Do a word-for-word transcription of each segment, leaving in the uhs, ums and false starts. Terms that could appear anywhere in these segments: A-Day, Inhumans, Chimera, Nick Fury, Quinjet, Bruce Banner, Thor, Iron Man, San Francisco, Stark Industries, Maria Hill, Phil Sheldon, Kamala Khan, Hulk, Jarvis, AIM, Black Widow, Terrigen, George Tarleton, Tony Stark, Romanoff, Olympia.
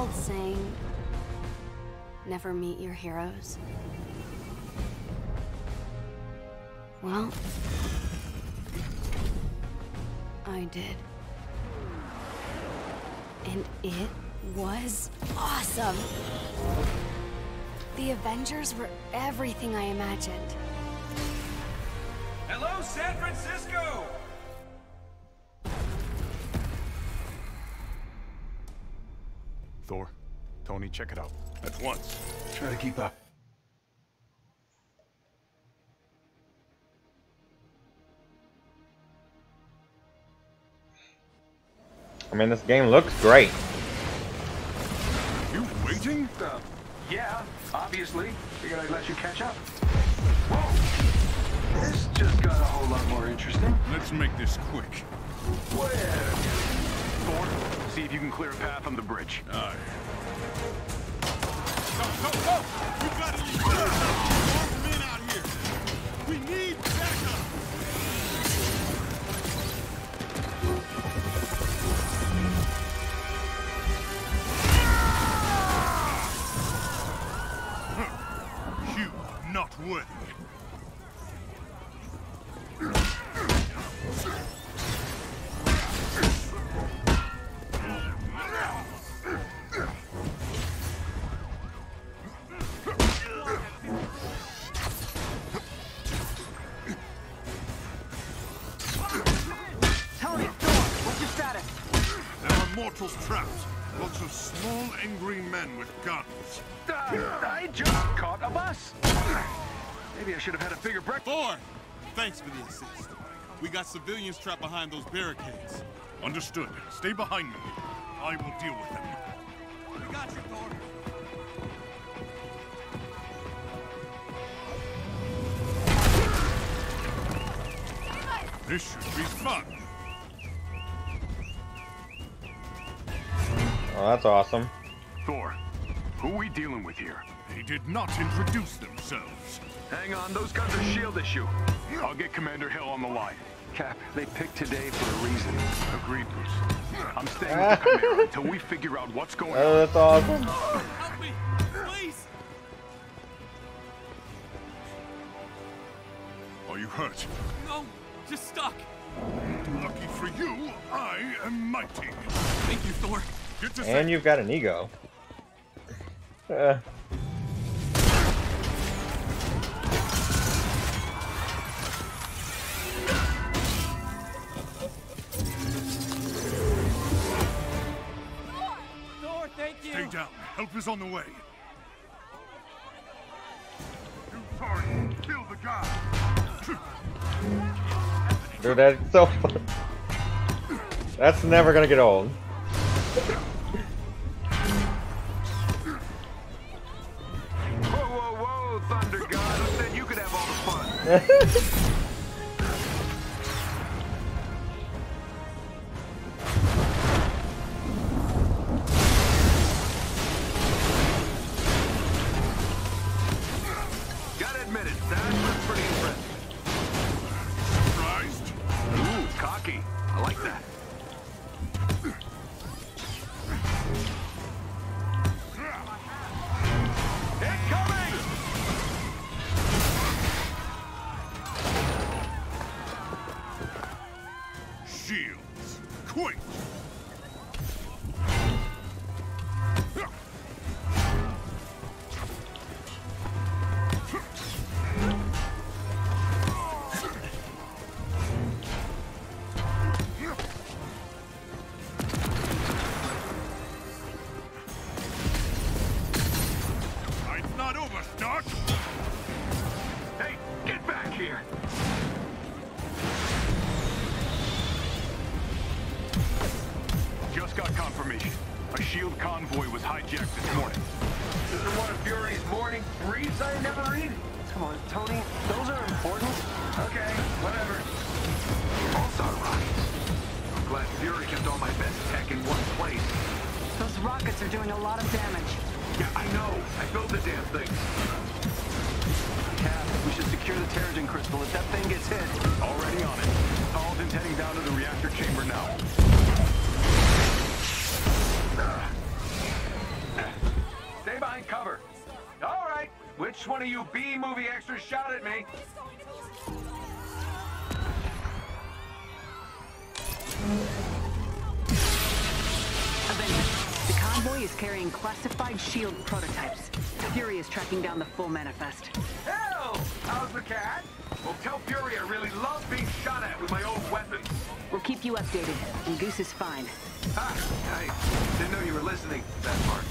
old saying, never meet your heroes. Well, I did. And it was awesome. The Avengers were everything I imagined. Hello, San Francisco! Thor, Tony, check it out. At once. Try to keep up. I mean, this game looks great. You waiting? Uh, yeah, obviously. Figured I'd let you catch up. Whoa! This just got a whole lot more interesting. Let's make this quick. Where? Thor, see if you can clear a path on the bridge. Aye. Go, go, go! You got it! You got it! Men out here! We need backup! Wood. Thanks for the assist. We got civilians trapped behind those barricades. Understood. Stay behind me. I will deal with them. We got you, Thor. This should be fun. Oh, that's awesome. Thor, who are we dealing with here? They did not introduce themselves. Hang on, those guns are SHIELD issue. I'll get Commander Hill on the line. Cap, they picked today for a reason. Agreed, Bruce. I'm staying with the Chimera until we figure out what's going on. Oh, that's awesome. Help me, please. Are you hurt? No, just stuck. Lucky for you, I am mighty. Thank you, Thor. Good to see you. And you've got an ego. Uh. Stay down. Help is on the way. You target. Kill the guy. Dude, that's so fun. That's never gonna get old. Whoa, whoa, whoa, Thunder God! I said you could have all the fun. Which one of you B-movie extras shot at me? Avengers, the convoy is carrying classified SHIELD prototypes. Fury is tracking down the full manifest. Hell! How's the cat? Well, tell Fury I really love being shot at with my own weapons. We'll keep you updated, and Goose is fine. Ah, I didn't know you were listening to that part.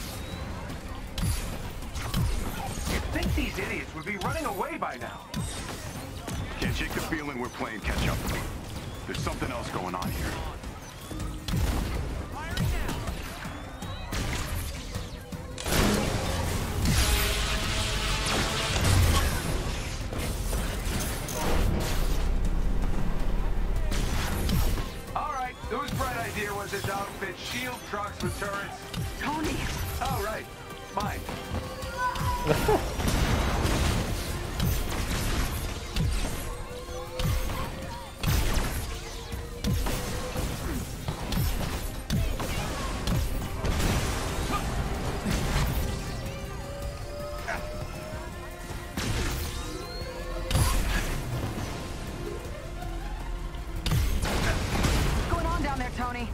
You'd think these idiots would be running away by now. Can't shake the feeling we're playing catch-up. There's something else going on here. Shield trucks with turrets. Tony! Oh, right. Fine. What's going on down there, Tony?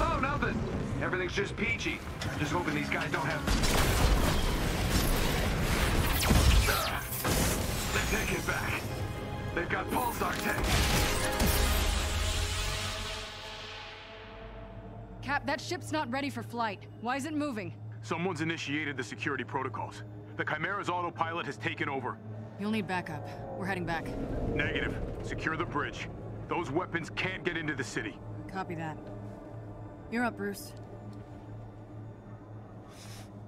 Oh, nothing. Everything's just peachy. Just hoping these guys don't have... Uh, they take it back. They've got pulsar tanks. Cap, that ship's not ready for flight. Why is it moving? Someone's initiated the security protocols. The Chimera's autopilot has taken over. You'll need backup. We're heading back. Negative. Secure the bridge. Those weapons can't get into the city. Copy that. You're up, Bruce.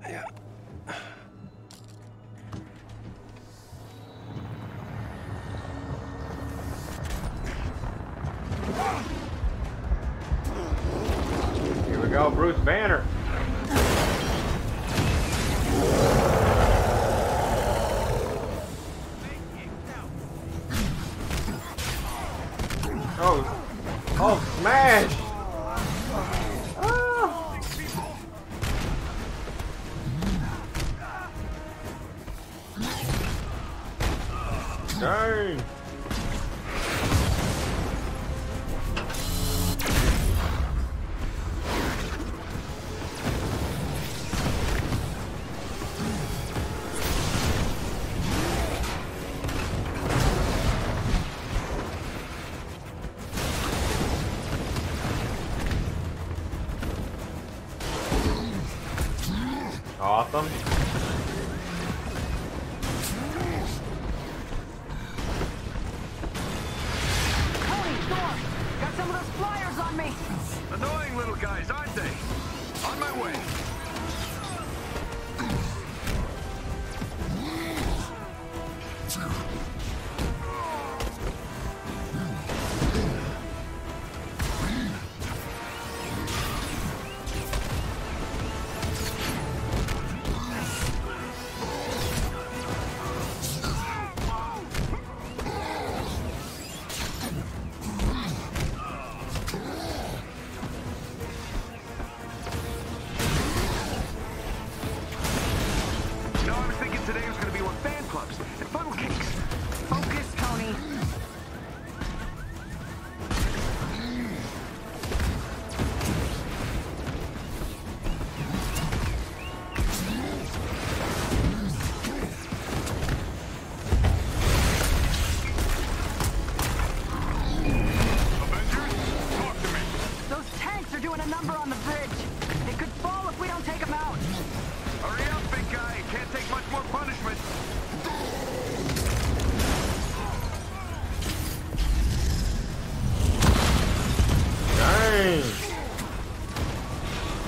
Yeah. Here we go, Bruce Banner. Oh, oh, smash! Dang. Awesome.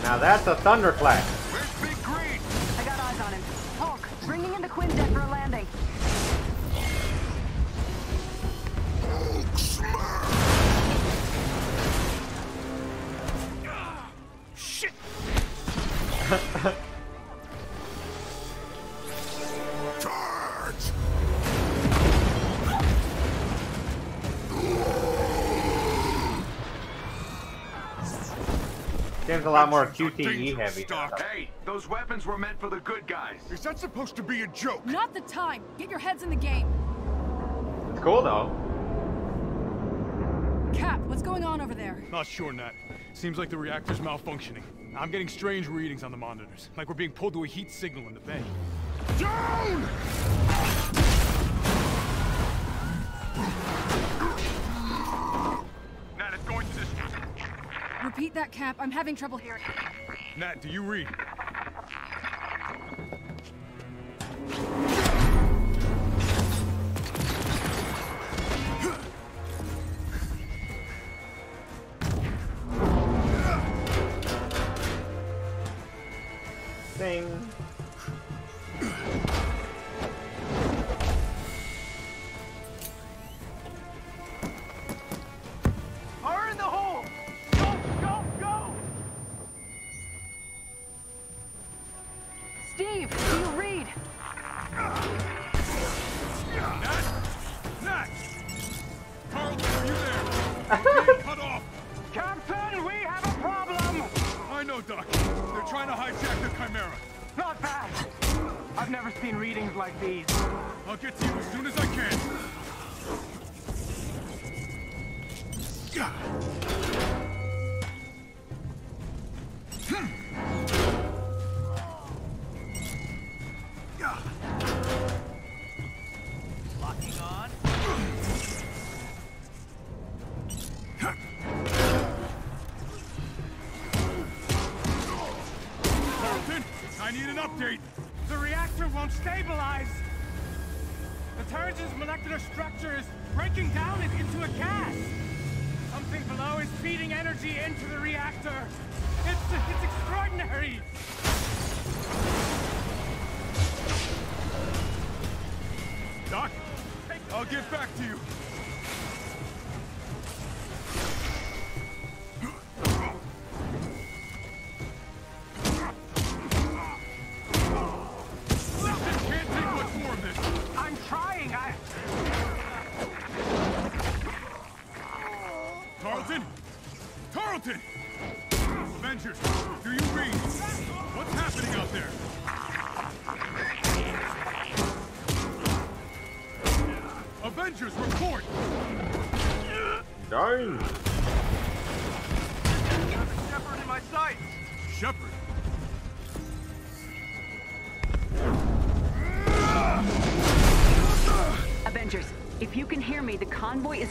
Now that's a thunderclap. Where's Big Green? I got eyes on him. Hulk, bringing in the Quinjet for a landing. Oh, shit! seems a lot more Q T E heavy. Stark. Hey, those weapons were meant for the good guys. Is that supposed to be a joke? Not the time. Get your heads in the game. It's cool though. Cap, what's going on over there? Not sure, Nat. Seems like the reactor's malfunctioning. I'm getting strange readings on the monitors, like we're being pulled to a heat signal in the bay. Down! Nat, it's going to this... Repeat that, Cap. I'm having trouble hearing. Nat, do you read?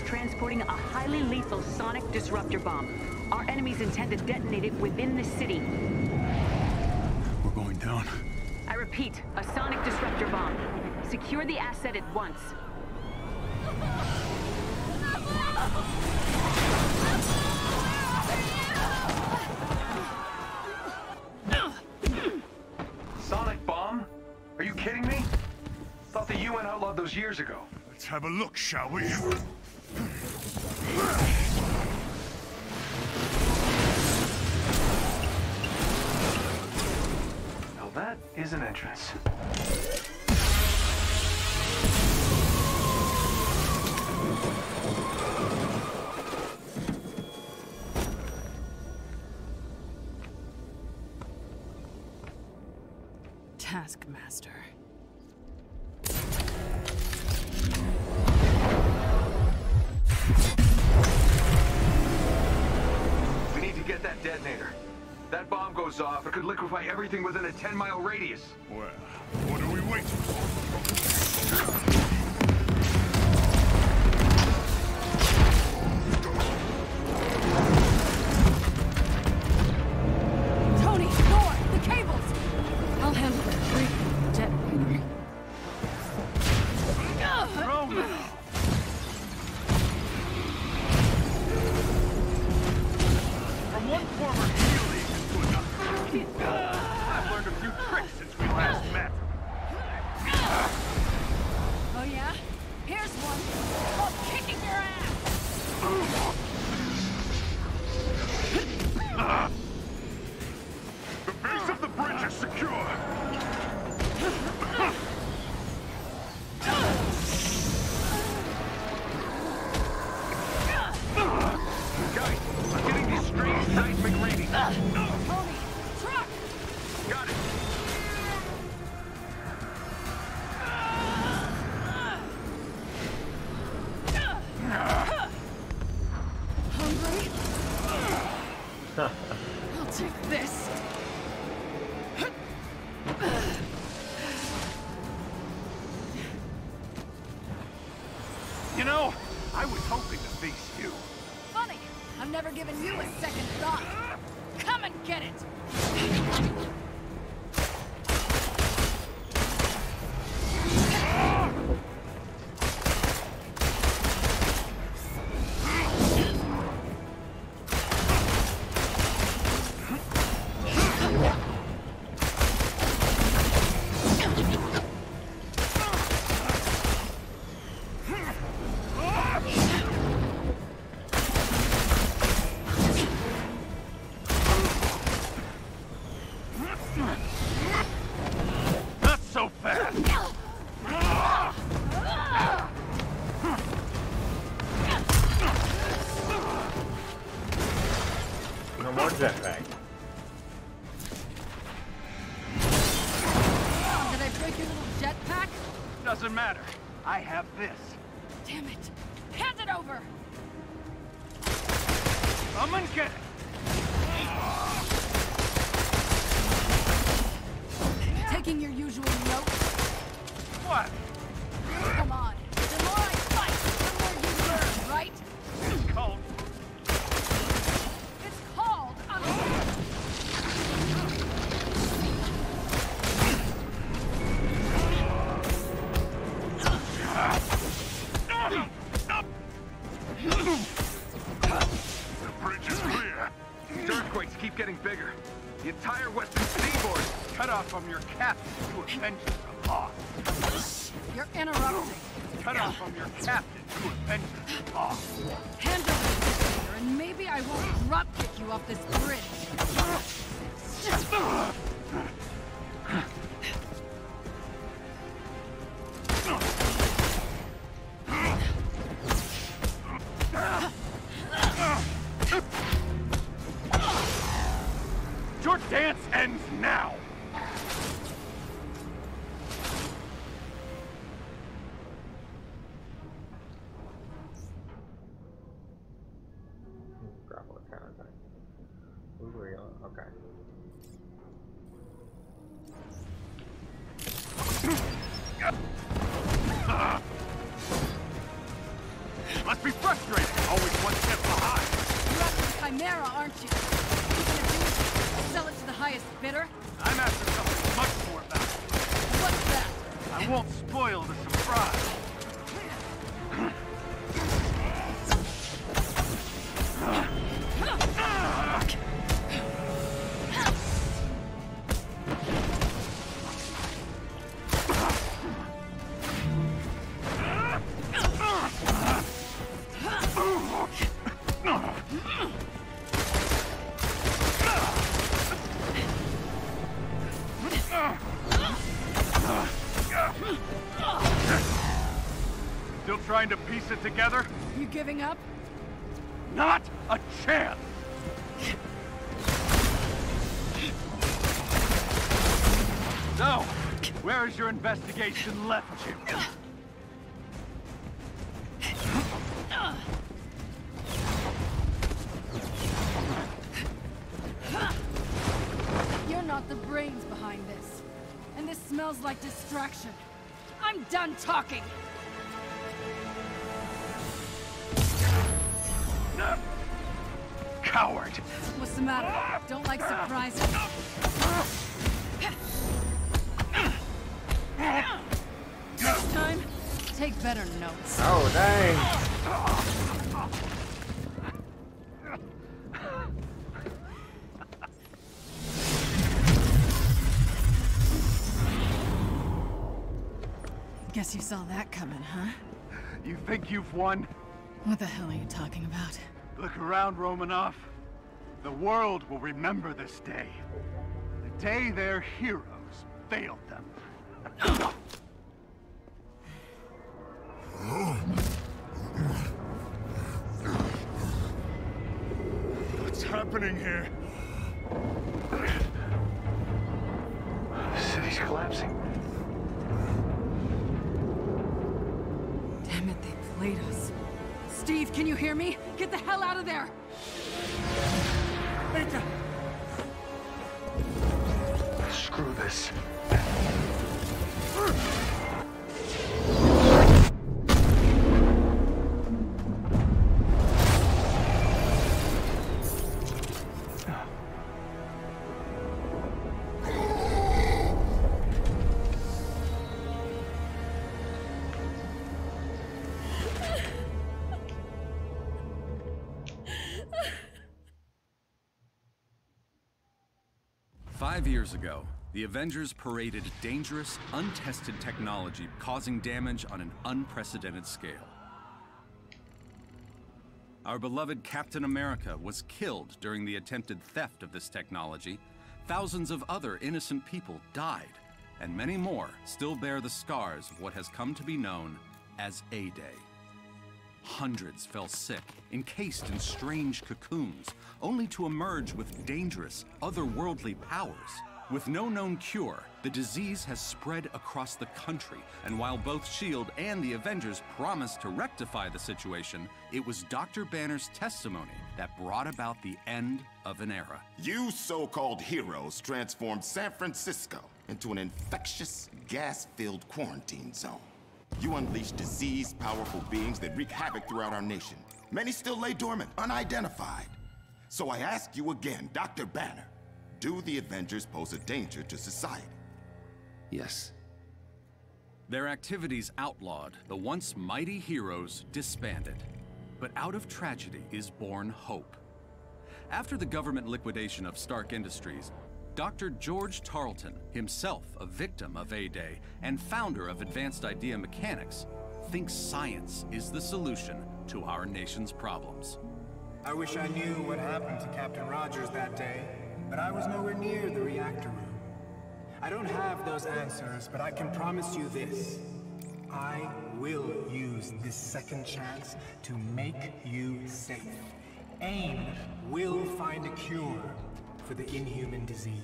Transporting a highly lethal sonic disruptor bomb. Our enemies intend to detonate it within the city. We're going down. I repeat, a sonic disruptor bomb. Secure the asset at once. Sonic bomb? Are you kidding me? Thought the U N outlawed those years ago. Let's have a look, shall we? Now that is an entrance. Taskmaster. Detonator. That bomb goes off, it could liquefy everything within a ten mile radius. Well, what are we waiting for? Tony, Thor, the cables! I'll handle it. Free detonator. Roman! One former SHIELD agent to another. I've learned a few tricks since we last met. Oh yeah? Here's one. I'm kicking your ass! The base of the bridge is secure! Guys, I'm getting these strange seismic readings. You know, I was hoping to face you. Funny, I've never given you a second thought. Come and get it! From your captain to Avengers the loss. You're interrupting. Cut off from your captain to Avengers the loss. Hand over the and maybe I won't dropkick you off this bridge. Trying to piece it together? You giving up? Not a chance! So, where has your investigation left you? You're not the brains behind this. And this smells like distraction. I'm done talking! Coward! What's the matter? Don't like surprises. Next time, take better notes. Oh, dang. Guess you saw that coming, huh? You think you've won? What the hell are you talking about? Look around, Romanoff. The world will remember this day. The day their heroes failed them. What's happening here? The city's collapsing. Damn it, they played us. Steve, can you hear me? Get the hell out of there! Peter. Screw this. Five years ago, the Avengers paraded dangerous, untested technology causing damage on an unprecedented scale. Our beloved Captain America was killed during the attempted theft of this technology. Thousands of other innocent people died, and many more still bear the scars of what has come to be known as A-Day. Hundreds fell sick, encased in strange cocoons, only to emerge with dangerous, otherworldly powers. With no known cure, the disease has spread across the country, and while both SHIELD and the Avengers promised to rectify the situation, it was Doctor Banner's testimony that brought about the end of an era. You so-called heroes transformed San Francisco into an infectious, gas-filled quarantine zone. You unleashed diseased, powerful beings that wreak havoc throughout our nation. Many still lay dormant, unidentified. So I ask you again, Doctor Banner, do the Avengers pose a danger to society? Yes. Their activities outlawed, the once mighty heroes disbanded. But out of tragedy is born hope. After the government liquidation of Stark Industries, Doctor George Tarleton, himself a victim of A-Day and founder of Advanced Idea Mechanics, thinks science is the solution to our nation's problems. I wish I knew what happened to Captain Rogers that day, but I was nowhere near the reactor room. I don't have those answers, but I can promise you this. I will use this second chance to make you safe. AIM will find a cure for the inhuman disease.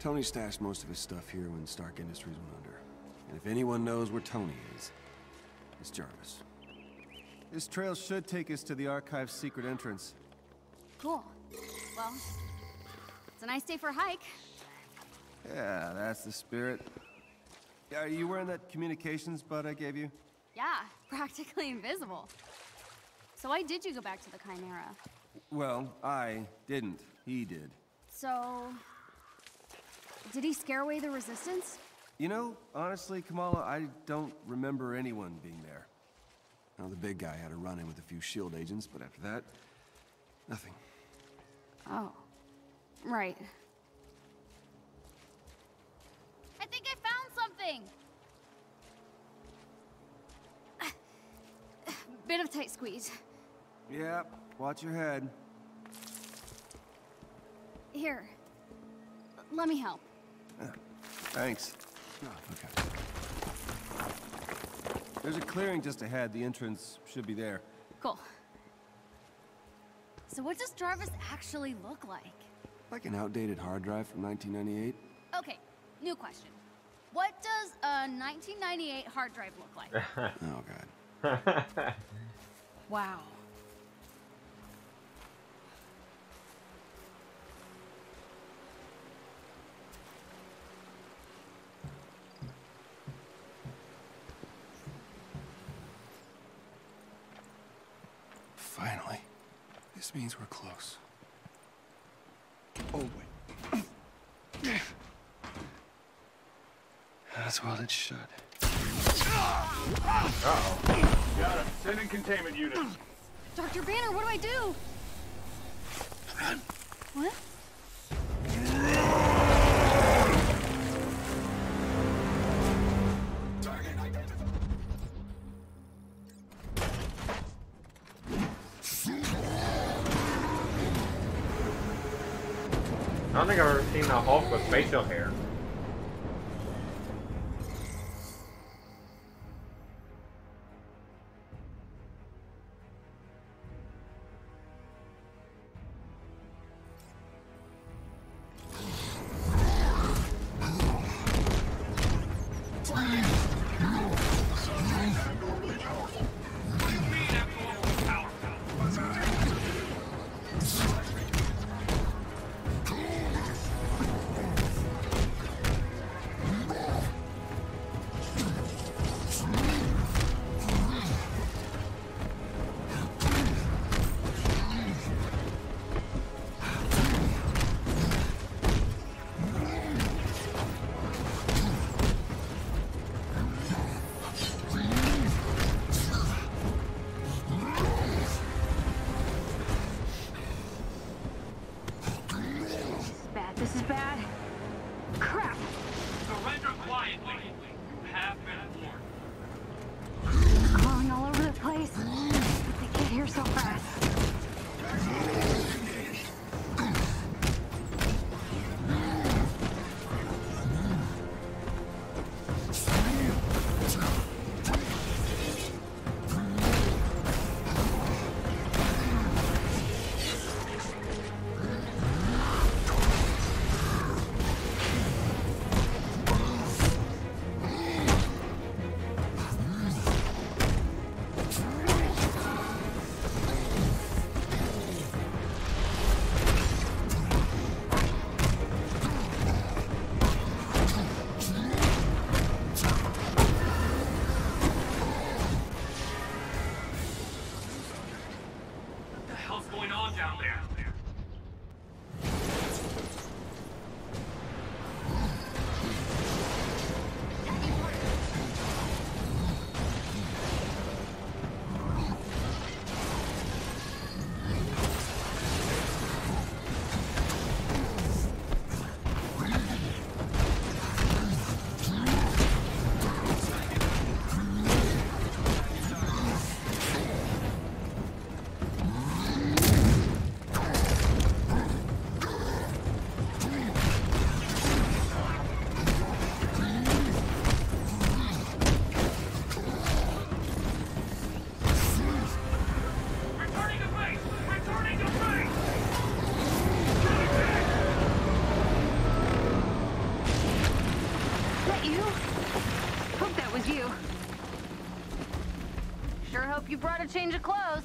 Tony stashed most of his stuff here when Stark Industries went under. And if anyone knows where Tony is, it's Jarvis. This trail should take us to the Archive's secret entrance. Cool. Well, it's a nice day for a hike. Yeah, that's the spirit. Are you wearing that communications bud I gave you? Yeah, practically invisible. So why did you go back to the Chimera? Well, I didn't. He did. So... did he scare away the resistance? You know, honestly, Kamala, I don't remember anyone being there. Now, the big guy had a run-in with a few SHIELD agents, but after that, nothing. Oh, right. I think I found something! Bit of a tight squeeze. Yep, watch your head. Here. Let me help. Uh, thanks. Oh, okay. There's a clearing just ahead. The entrance should be there. Cool. So what does Jarvis actually look like? Like an outdated hard drive from nineteen ninety-eight. Okay, new question. What does a nineteen ninety-eight hard drive look like? Oh, God. Wow. Finally. This means we're close. Oh, wait. That's what it should. Uh-oh. Got him. Send in containment unit. Doctor Banner, what do I do? Run. What? I don't think I've ever seen a Hulk with facial hair. down there. You brought a change of clothes.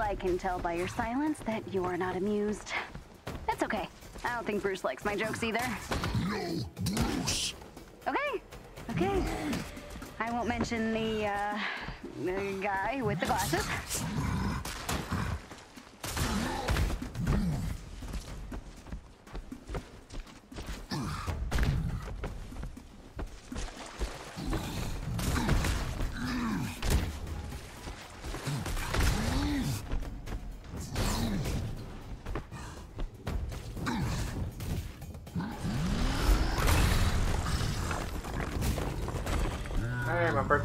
I can tell by your silence that you are not amused. That's okay. I don't think Bruce likes my jokes either. No, Bruce. Okay, okay. I won't mention the, uh, the guy with the glasses.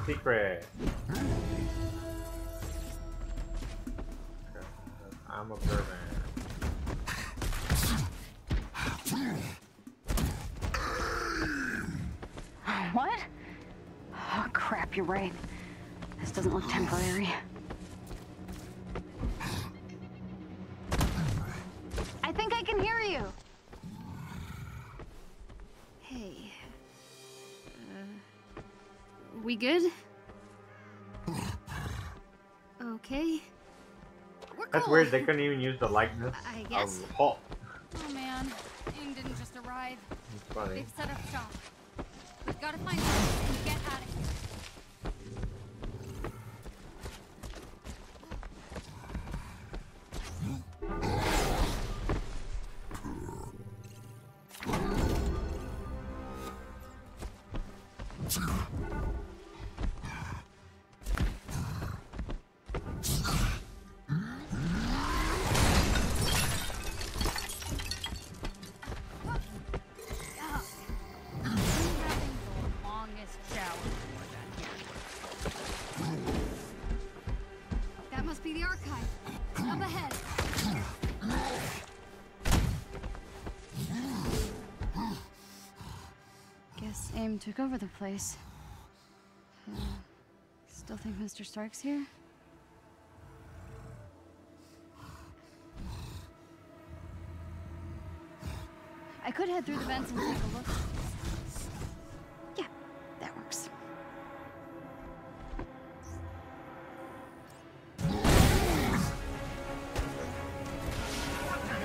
Secret. I'm a bird man. What? Oh crap, you're right. This doesn't look temporary. I think I can hear you. Hey. Uh, we good? Okay. We're That's cool. Weird, they couldn't even use the likeness I guess. of Hulk. Oh man, AIM didn't just arrive. It's funny. They've set up shop. We've got to find something and get out of here. AIM took over the place. Uh, still think Mister Stark's here? I could head through the vents and take a look. Yeah, that works.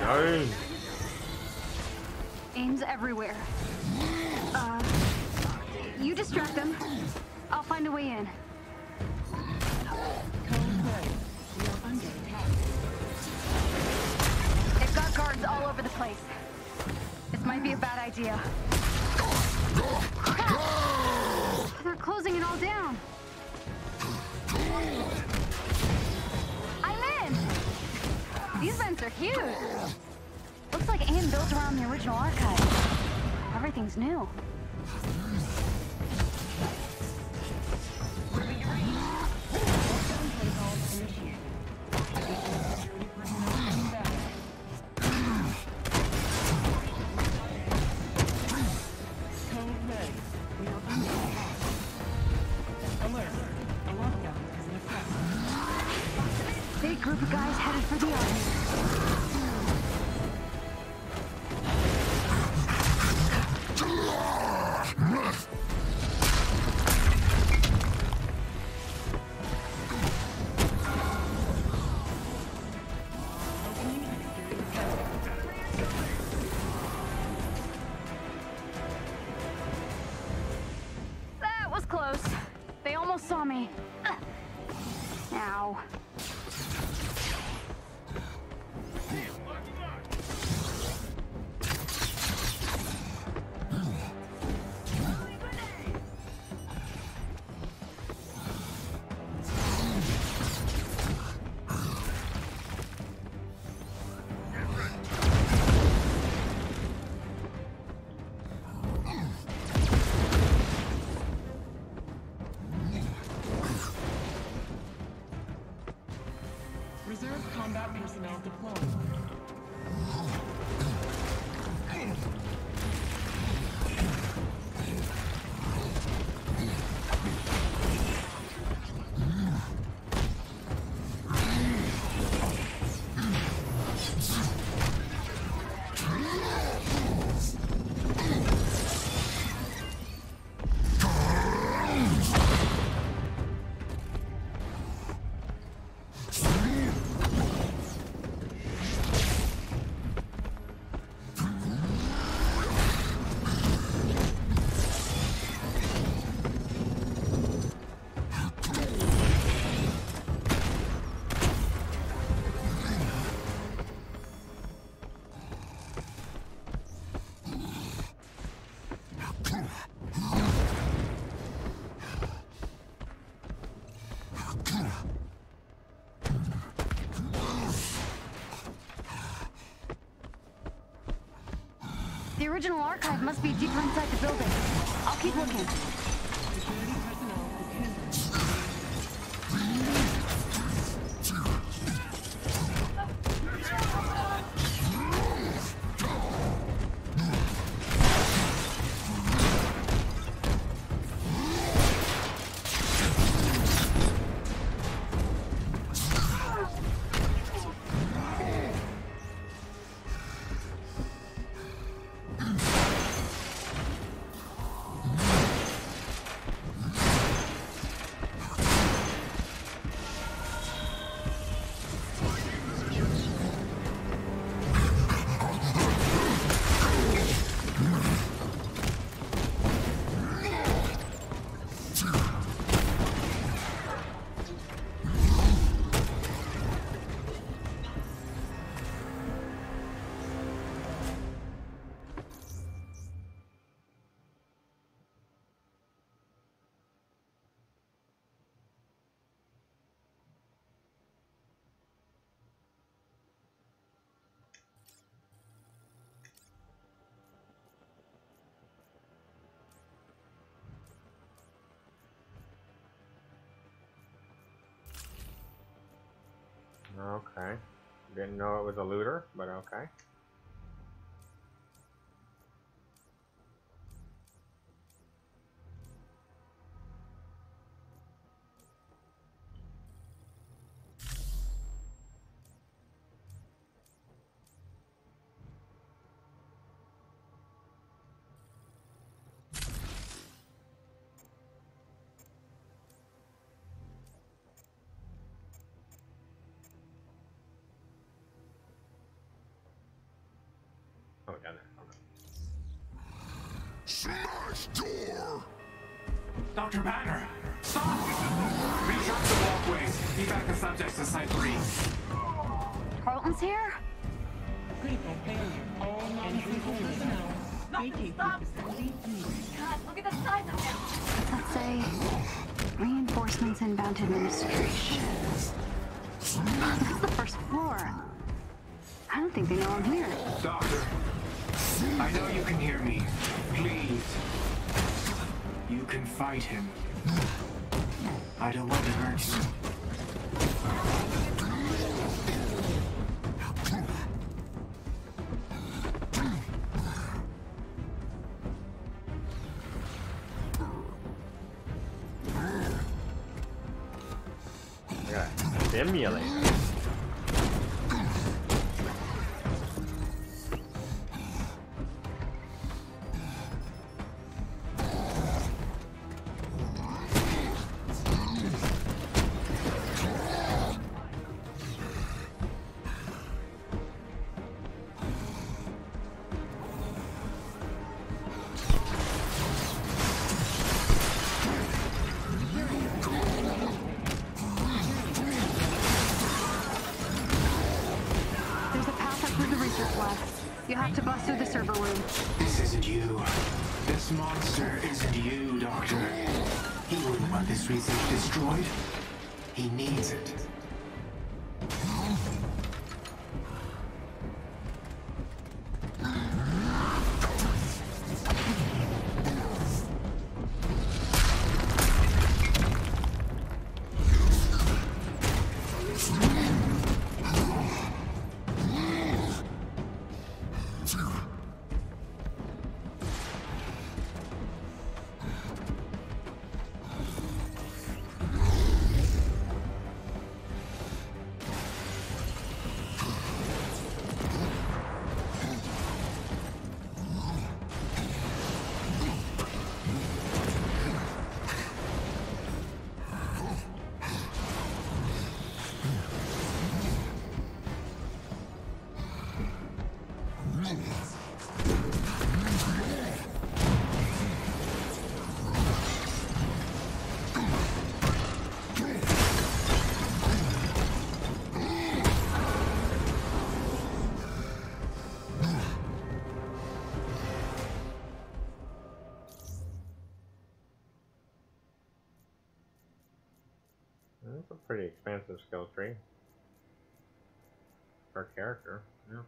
No. AIM's everywhere. Uh, You distract them. I'll find a way in. They've got guards all over the place. This might be a bad idea. They're closing it all down. I'm in! These vents are huge. Looks like AIM built around the original archive. Everything's new. now. The original archive must be deeper inside the building. I'll keep looking. Okay. Didn't know it was a looter, but okay. Smash door! Doctor Banner! Stop! Recharge the walkways. Evac the subjects to site three. Carlton's here? Critical failure. All non-critical personnel. Nothing stops! God, look at the size of him! Let's say, reinforcements inbound to administration. This is the first floor. I don't think they know I'm here. Doctor, I know you can hear me. Please. You can fight him. I don't want to hurt you. Yeah, stimulator. You have to bust through the server room. This isn't you. This monster isn't you, Doctor. He wouldn't want this research destroyed. He needs it. Pretty expansive skill tree per character, yeah.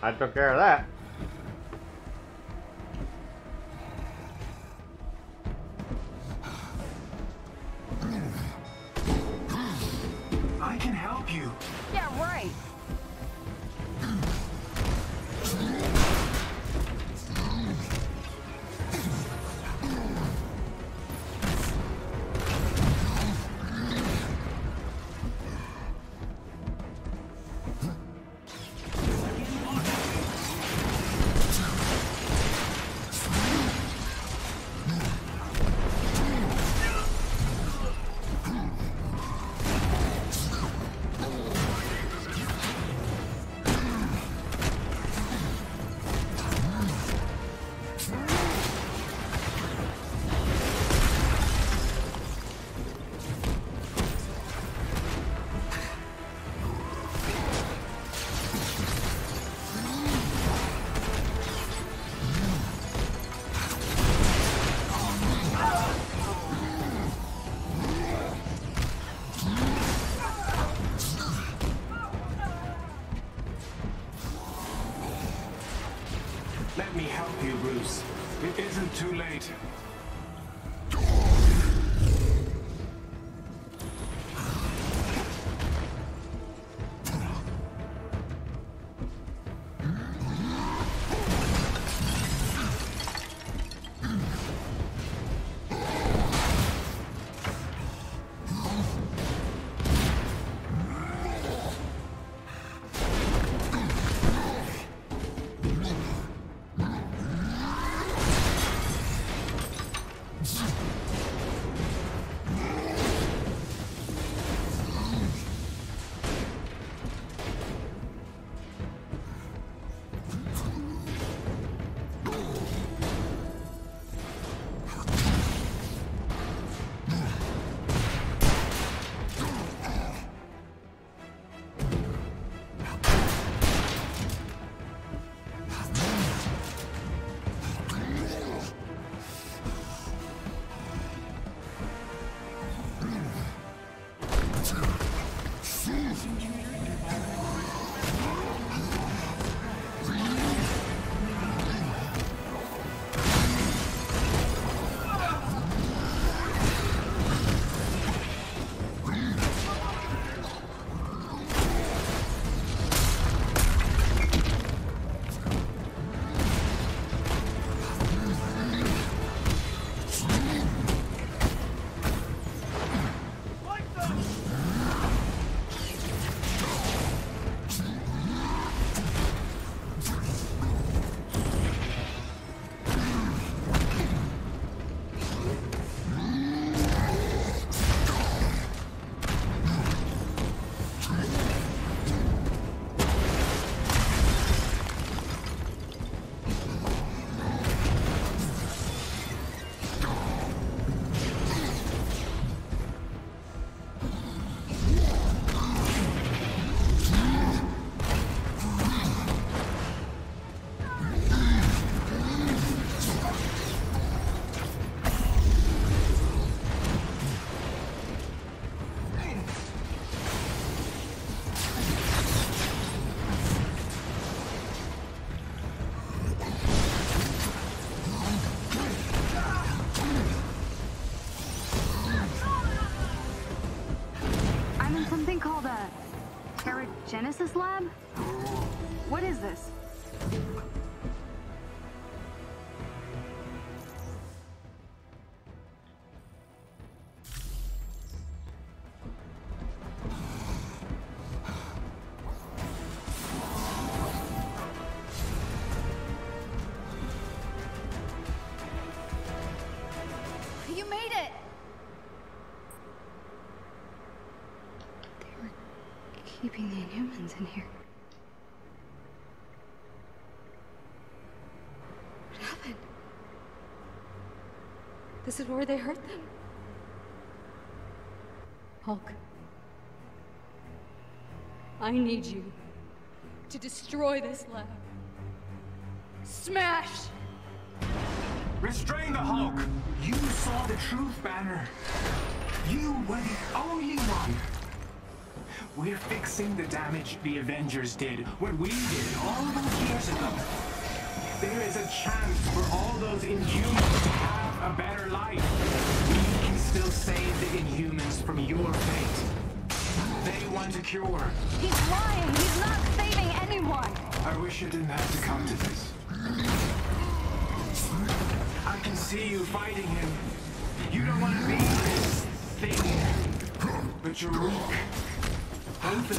I took care of that. I can help you. Yeah, right. Too late. something called a Terrigenesis lab? What is this? Keeping the Inhumans in here. What happened? This is where they hurt them. Hulk. I need you to destroy this lab. Smash! Restrain the Hulk! You saw the truth, Banner. You were the only one. We're fixing the damage the Avengers did, what we did all those years ago. There is a chance for all those Inhumans to have a better life. We can still save the Inhumans from your fate. They want a cure. He's lying! He's not saving anyone! I wish you didn't have to come to this. I can see you fighting him. You don't want to be this thing, but you're weak. Open.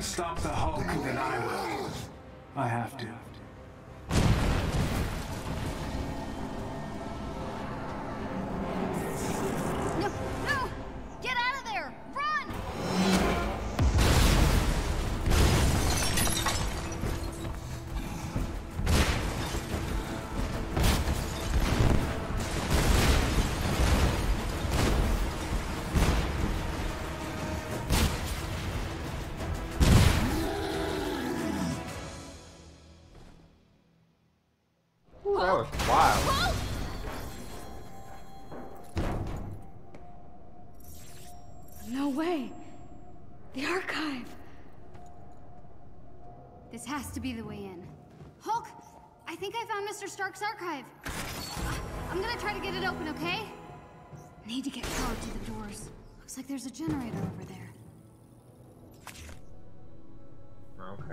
Stop the Hulk, then I will. I have to. No! No! Get out of there! Run! To be the way in. Hulk, I think I found Mister Stark's archive. I'm gonna try to get it open, okay? Need to get power to the doors. Looks like there's a generator over there.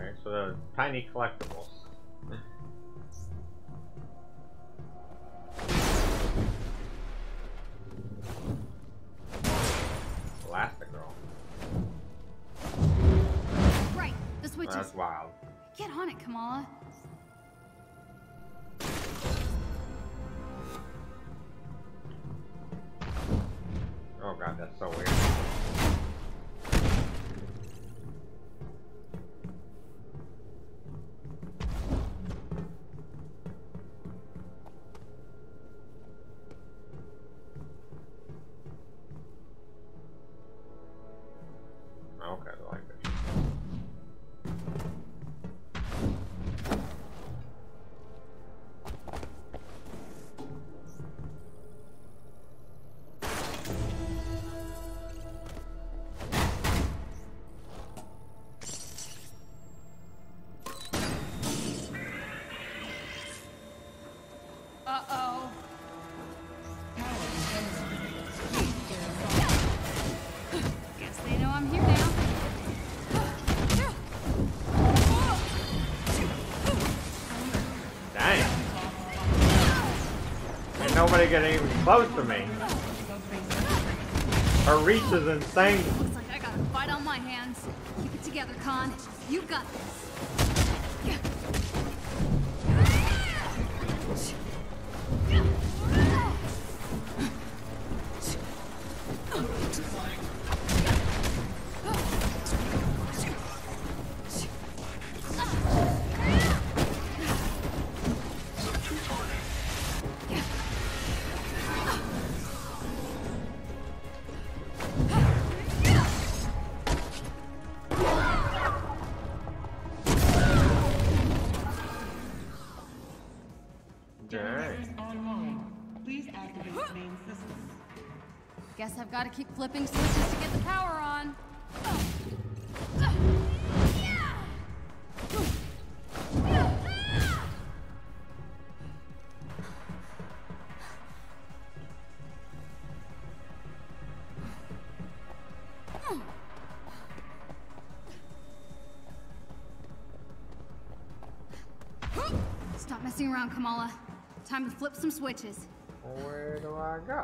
Okay, so the tiny collectibles. Elastigirl. Right, the switch is... That's wild. Get on it, Kamala. Oh god, that's so weird. Uh-oh. Guess they know I'm here now. Dang. Ain't nobody getting even close to me. Her reach is insane. Looks like I got a fight on my hands. Keep it together, Khan. You got this. Guess I've got to keep flipping switches to get the power on. Stop messing around, Kamala. Time to flip some switches. Where do I go?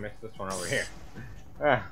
Missed this one over here. Ah.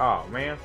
Oh man.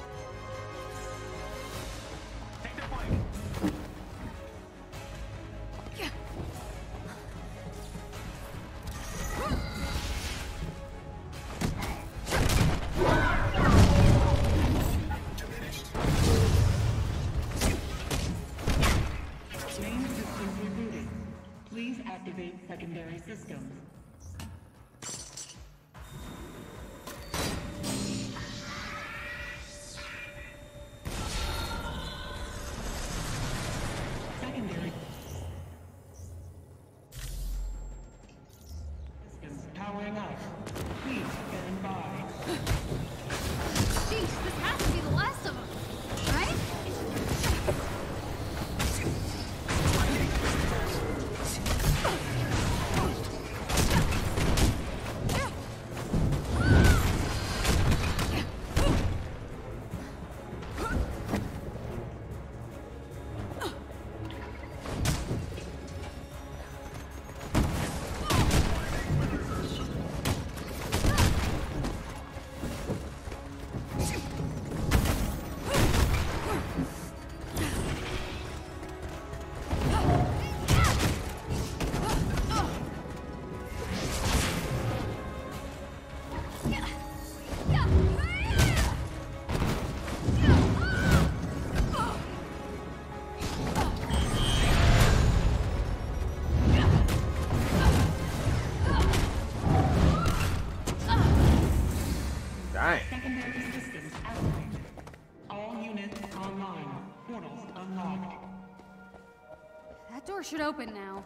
door should open now.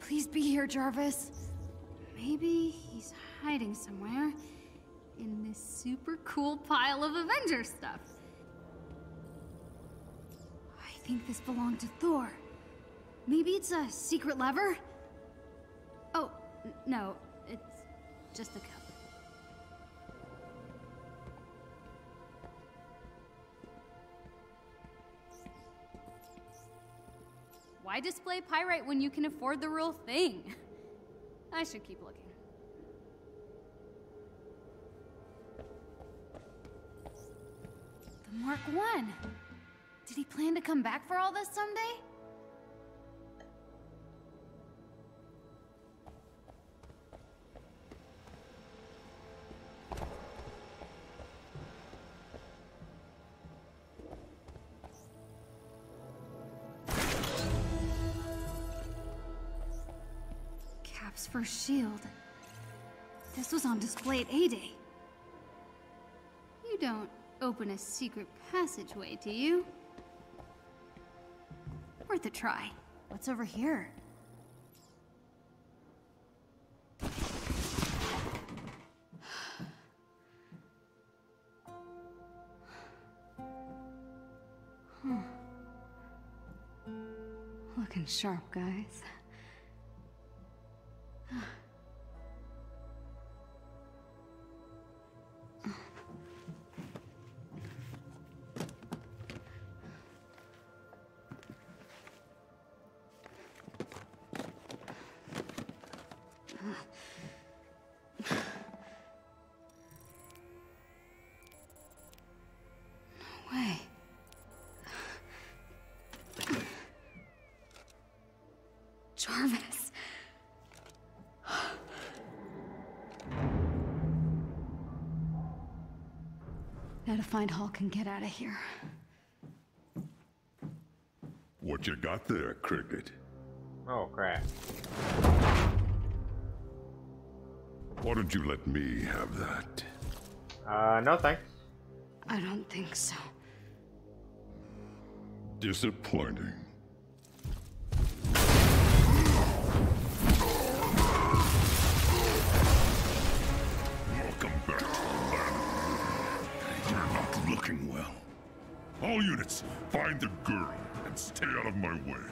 Please be here, Jarvis. Maybe he's hiding somewhere in this super cool pile of Avengers stuff. I think this belonged to Thor. Maybe it's a secret lever? Oh, no, it's just a cup. Why display pyrite when you can afford the real thing? I should keep looking. The Mark One. Did he plan to come back for all this someday? For SHIELD. This was on display at A-Day. You don't open a secret passageway, do you? Worth a try. What's over here? Huh. Looking sharp, guys. Jarvis. Now to find Hulk and get out of here. What you got there, Cricket? Oh, crap. Why don't you let me have that? Uh, no thanks. I don't think so. Disappointing. Well, all units, find the girl and stay out of my way.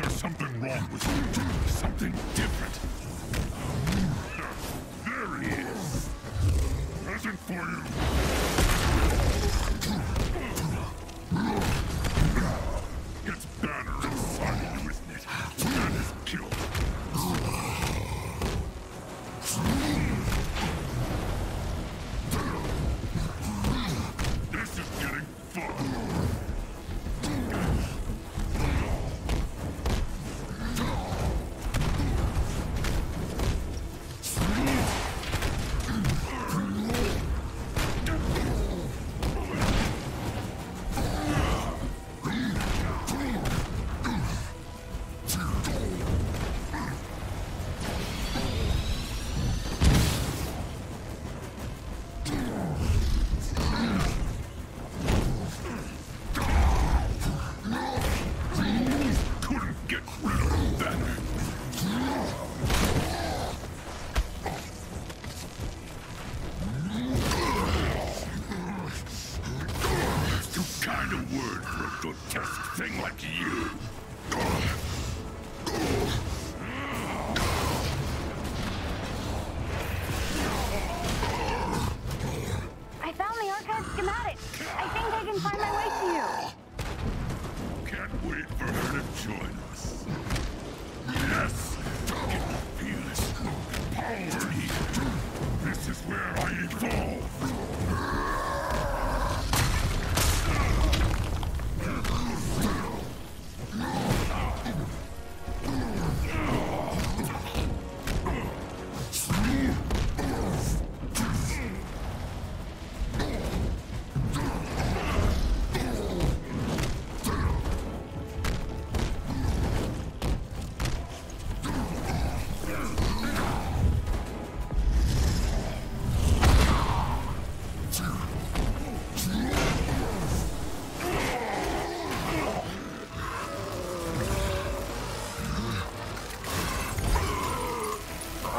There's something wrong with you. Something different. There he is. Present for you. Gets battered and fired, isn't it? And is killed.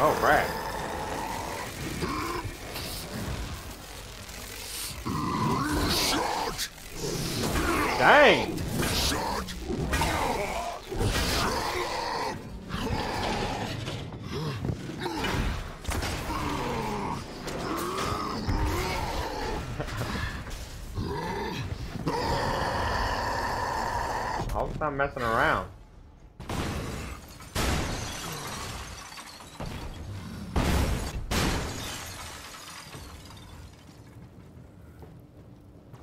All right. Dang. Hulk's not messing around.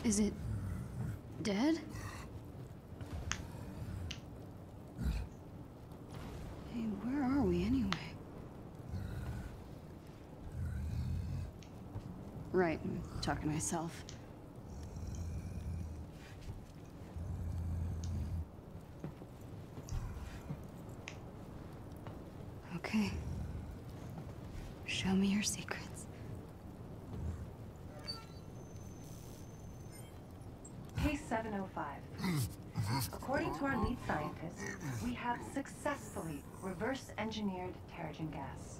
Is it dead? Hey, where are we anyway? Right, I'm talking to myself. Okay. Show me your secrets. Case seven oh five. According to our lead scientist, we have successfully reverse-engineered Terrigen gas.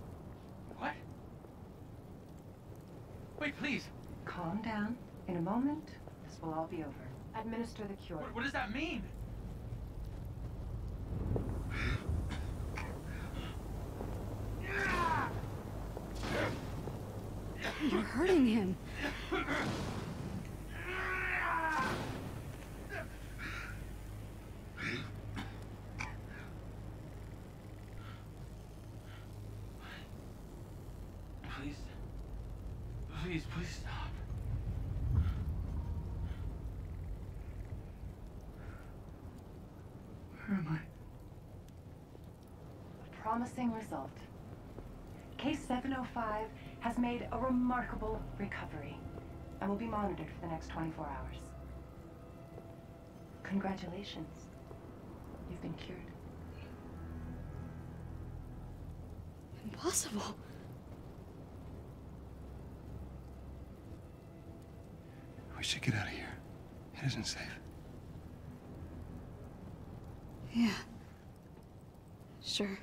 What? Wait, please. Calm down. In a moment, this will all be over. Administer the cure. What, what does that mean? You're hurting him. Please, please, please stop. Where am I? A promising result. Case seven oh five has made a remarkable recovery and will be monitored for the next twenty-four hours. Congratulations. You've been cured. Impossible. We should get out of here. It isn't safe. Yeah. Sure.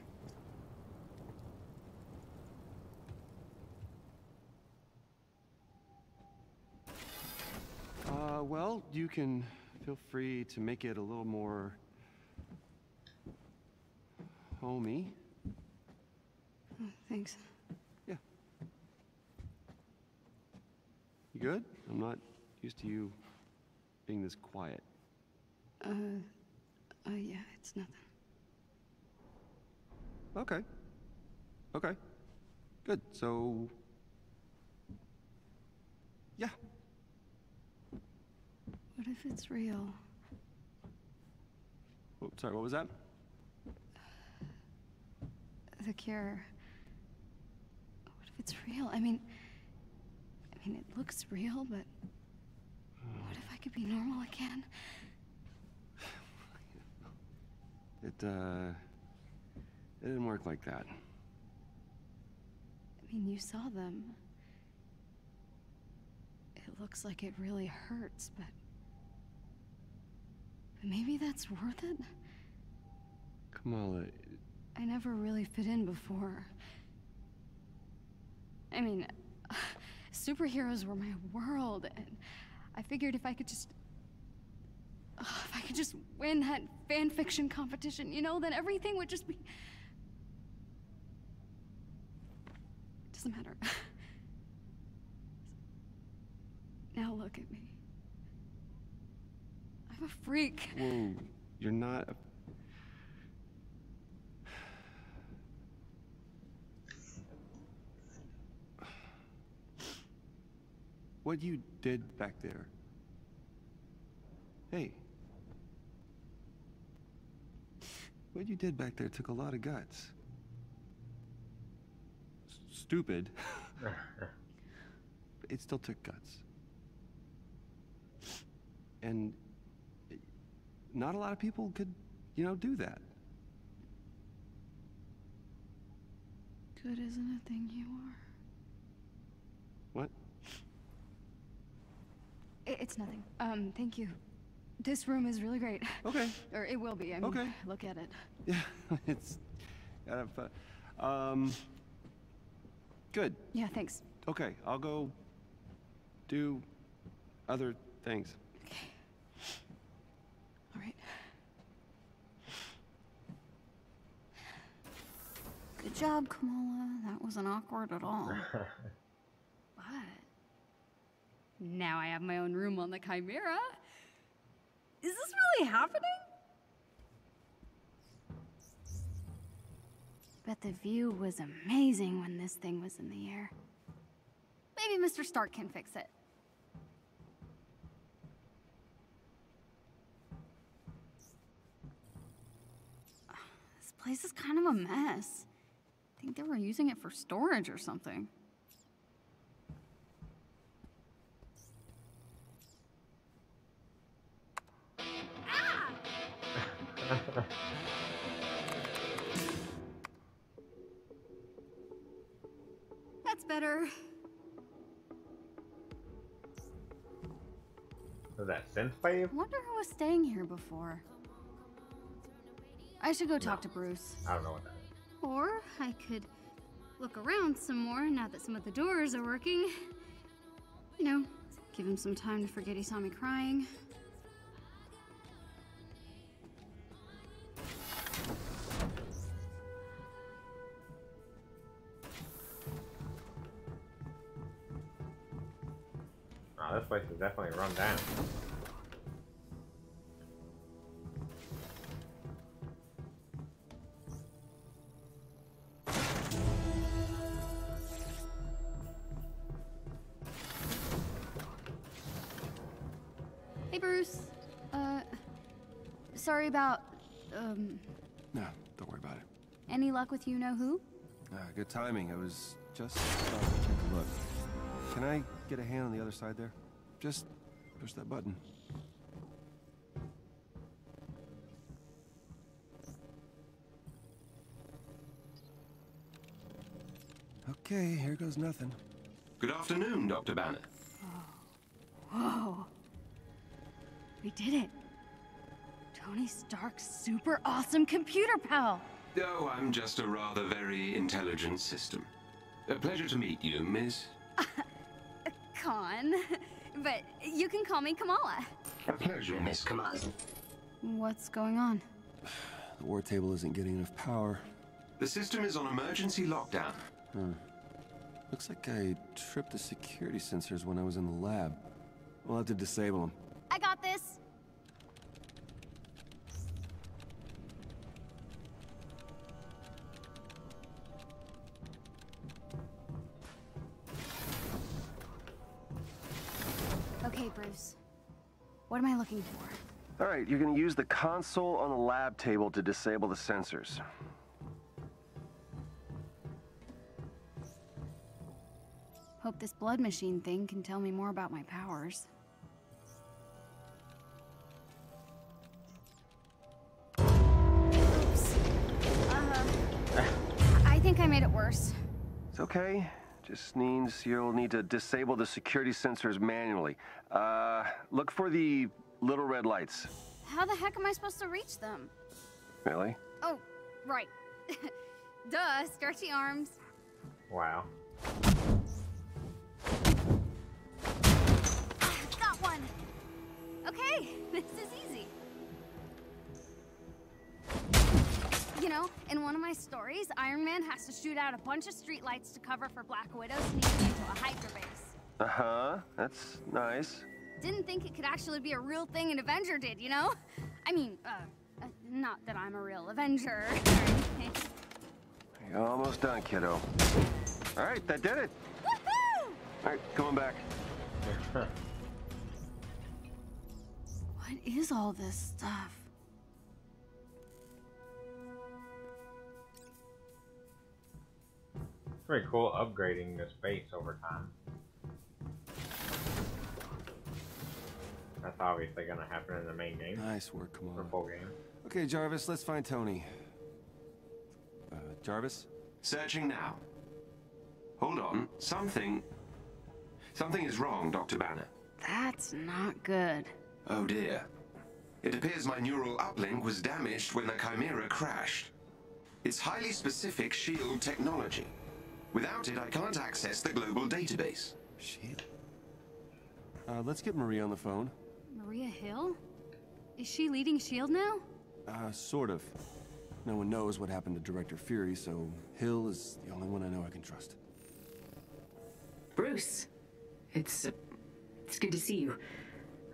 Uh, well, you can feel free to make it a little more homey. Oh, thanks. Yeah. You good? I'm not used to you being this quiet. Uh, uh, yeah, it's nothing. Okay. Okay. Good. So, yeah. What if it's real? Oh, sorry, what was that? The cure. What if it's real? I mean, I mean, it looks real, but what if I could be normal again? It, uh, it didn't work like that. I mean, you saw them. It looks like it really hurts, but maybe that's worth it? Kamala... I never really fit in before. I mean, uh, superheroes were my world, and I figured if I could just... Uh, if I could just win that fan fiction competition, you know, then everything would just be... It doesn't matter. Now look at me. I'm a freak. Whoa, you're not a... What you did back there. Hey. What you did back there took a lot of guts. S- stupid. But it still took guts. And not a lot of people could, you know, do that. Good isn't a thing you are. What? It's nothing. Um, thank you. This room is really great. Okay. Or it will be. I mean, okay. Look at it. Yeah, it's kind of, uh, um, Good. Yeah, thanks. Okay, I'll go do other things. Okay. All right. Good job, Kamala. That wasn't awkward at all. But now I have my own room on the Chimera. Is this really happening? But the view was amazing when this thing was in the air. Maybe Mister Stark can fix it. Ugh, this place is kind of a mess. I think they were using it for storage or something. Ah! Better. Was that synthwave? I wonder who was staying here before. I should go talk no. to Bruce. I don't know what that is. Or I could look around some more now that some of the doors are working. You know, give him some time to forget he saw me crying. This place is definitely run down. Hey, Bruce. Uh, sorry about, um... No, don't worry about it. Any luck with you-know-who? Uh, good timing. I was just about to take a look. Can I get a hand on the other side there? Just push that button. Okay, here goes nothing. Good afternoon, Doctor Banner. Whoa. Whoa. We did it. Tony Stark's super awesome computer pal. Oh, I'm just a rather very intelligent system. A pleasure to meet you, Miss... Khan. But you can call me Kamala. A pleasure, Miss Kamala. What's going on? The war table isn't getting enough power. The system is on emergency lockdown. Hmm. Looks like I tripped the security sensors when I was in the lab. We'll have to disable them. I got this. What am I looking for? All right, you're going to use the console on the lab table to disable the sensors. Hope this blood machine thing can tell me more about my powers. Oops. Uh, I think I made it worse. It's okay. Just means you'll need to disable the security sensors manually. Uh, look for the little red lights. How the heck am I supposed to reach them? Really? Oh, right. Duh, stretchy arms. Wow. Got one. Okay, this is easy. You know, in one of my stories, Iron Man has to shoot out a bunch of streetlights to cover for Black Widow sneaking into a Hydra base. Uh-huh, that's nice. Didn't think it could actually be a real thing an Avenger did, you know? I mean, uh, not that I'm a real Avenger or anything. You're almost done, kiddo. All right, that did it. Woohoo! All right, come on back. What is all this stuff? Pretty cool upgrading this base over time. That's obviously gonna happen in the main game. Nice work, come on. For full game. Okay, Jarvis, let's find Tony. Uh, Jarvis? Searching now. Hold on, something... Something is wrong, Doctor Banner. That's not good. Oh dear. It appears my neural uplink was damaged when the Chimera crashed. It's highly specific SHIELD technology. Without it, I can't access the global database. Shield. Uh, let's get Maria on the phone. Maria Hill? Is she leading SHIELD now? Uh, sort of. No one knows what happened to Director Fury, so Hill is the only one I know I can trust. Bruce, it's, uh, it's good to see you.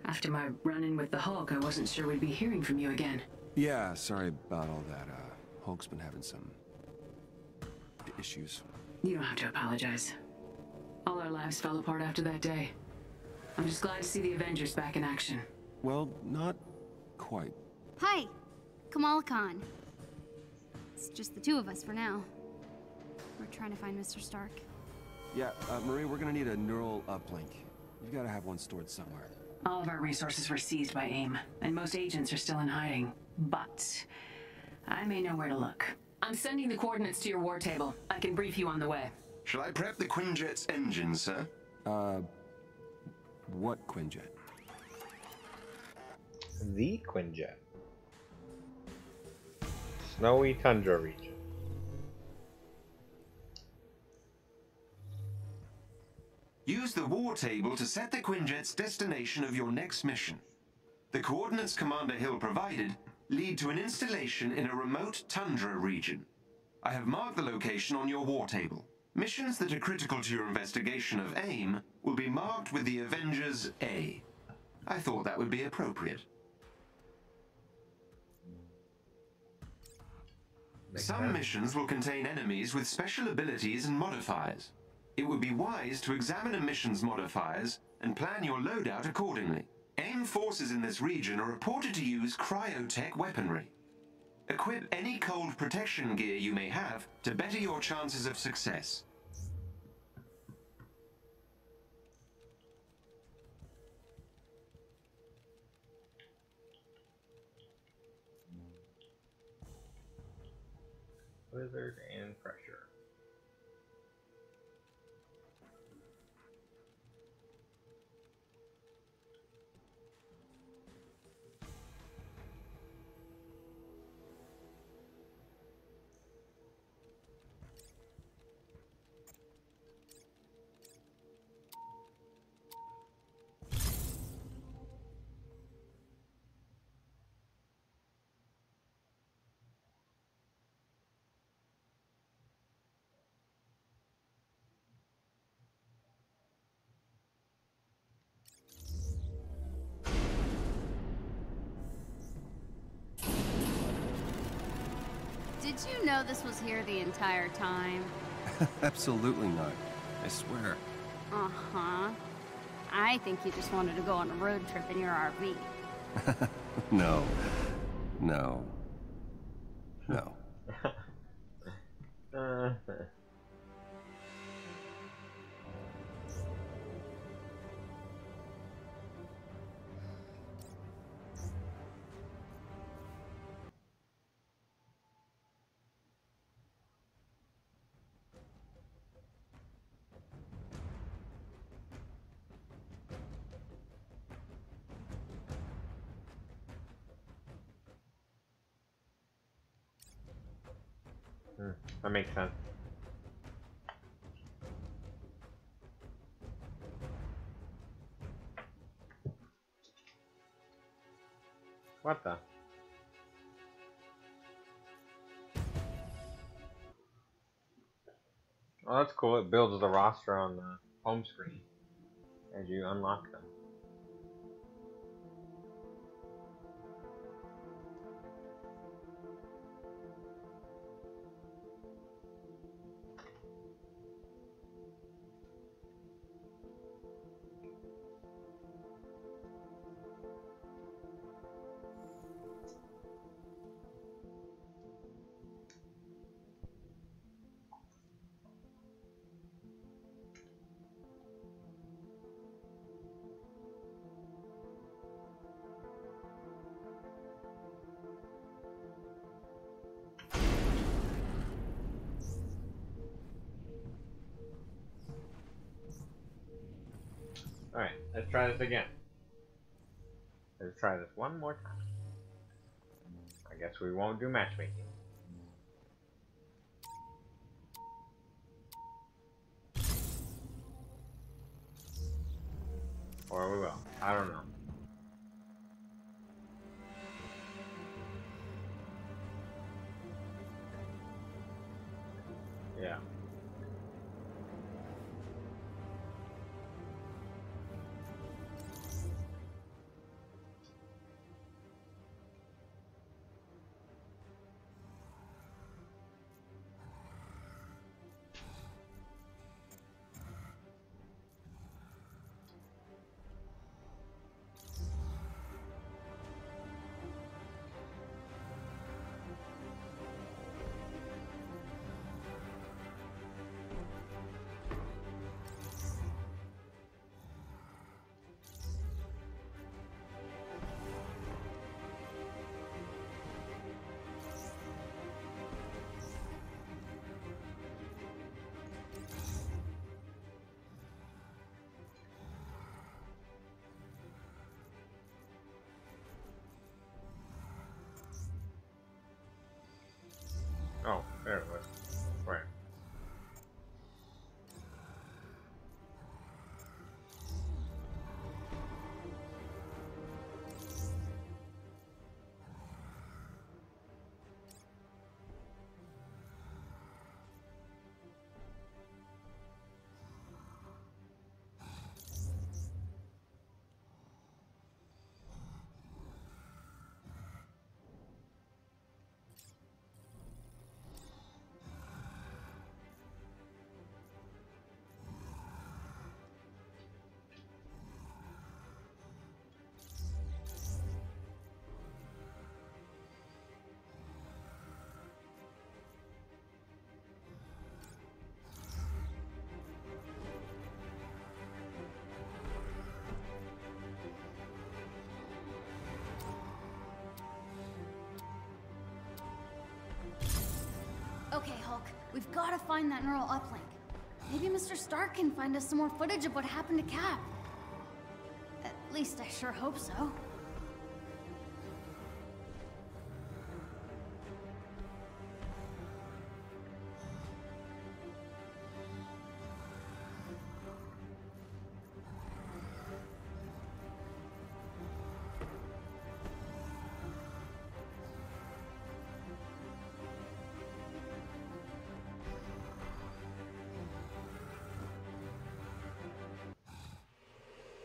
After my run-in with the Hulk, I wasn't sure we'd be hearing from you again. Yeah, sorry about all that. Uh, Hulk's been having some issues. You don't have to apologize. All our lives fell apart after that day. I'm just glad to see the Avengers back in action. Well, not quite. Hi, Kamala Khan. It's just the two of us for now. We're trying to find Mister Stark. Yeah, uh, Marie, we're gonna need a neural uplink. You've gotta have one stored somewhere. All of our resources were seized by AIM, and most agents are still in hiding. But I may know where to look. I'm sending the coordinates to your war table. I can brief you on the way. Shall I prep the Quinjet's engine, sir? Uh, what Quinjet? The Quinjet. Snowy Tundra region. Use the war table to set the Quinjet's destination of your next mission. The coordinates Commander Hill provided lead to an installation in a remote tundra region. I have marked the location on your war table. Missions that are critical to your investigation of AIM will be marked with the Avengers A. I thought that would be appropriate. Some missions will contain enemies with special abilities and modifiers. It would be wise to examine a mission's modifiers and plan your loadout accordingly. AIM forces in this region are reported to use cryotech weaponry. Equip any cold protection gear you may have to better your chances of success. Blizzard and pressure. Did you know this was here the entire time? Absolutely not. I swear. Uh-huh. I think you just wanted to go on a road trip in your R V. No. No. No. uh-huh. Hmm, that makes sense. What the? Oh, that's cool. It builds the roster on the home screen as you unlock them. Alright, let's try this again. Let's try this one more time. I guess we won't do matchmaking. Or we will. I don't know. Yeah. Oh, there it was. Right. Okay, Hulk, we've got to find that neural uplink. Maybe Mister Stark can find us some more footage of what happened to Cap. At least I sure hope so.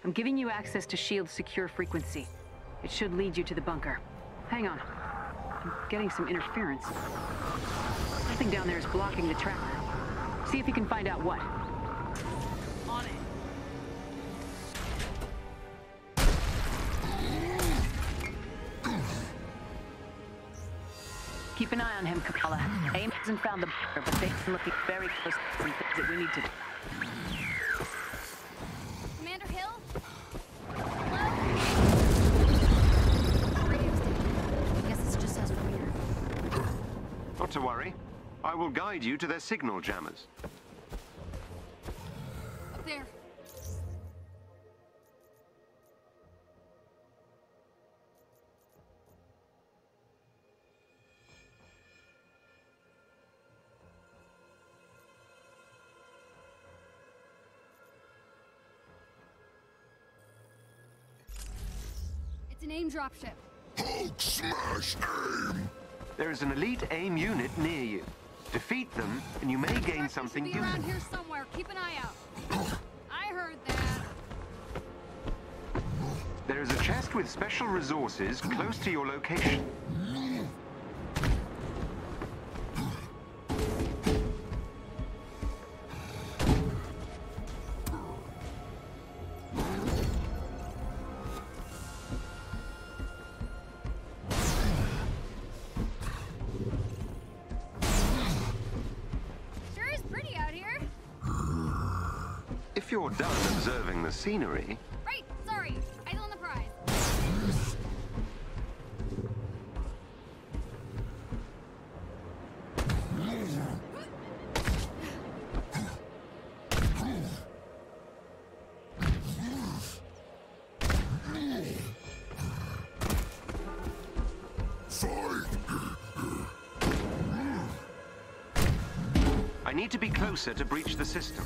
I'm giving you access to SHIELD's secure frequency. It should lead you to the bunker. Hang on. I'm getting some interference. Something down there is blocking the tracker. See if you can find out what. On it. Keep an eye on him, Kamala. AIM hasn't found the bunker, but they've been looking very close to things that we need to do. Not to worry. I will guide you to their signal jammers. Up there. It's an AIM dropship. Hulk smash AIM! There is an elite AIM unit near you. Defeat them, and you may gain something useful. Around here somewhere. Keep an eye out. I heard that. There is a chest with special resources close to your location. If you're done observing the scenery... Right! Sorry! I own the prize! I need to be closer to breach the system.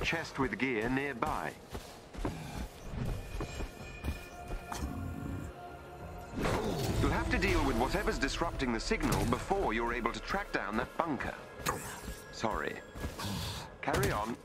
a chest with gear nearby. You'll have to deal with whatever's disrupting the signal before you're able to track down that bunker. Sorry. Carry on.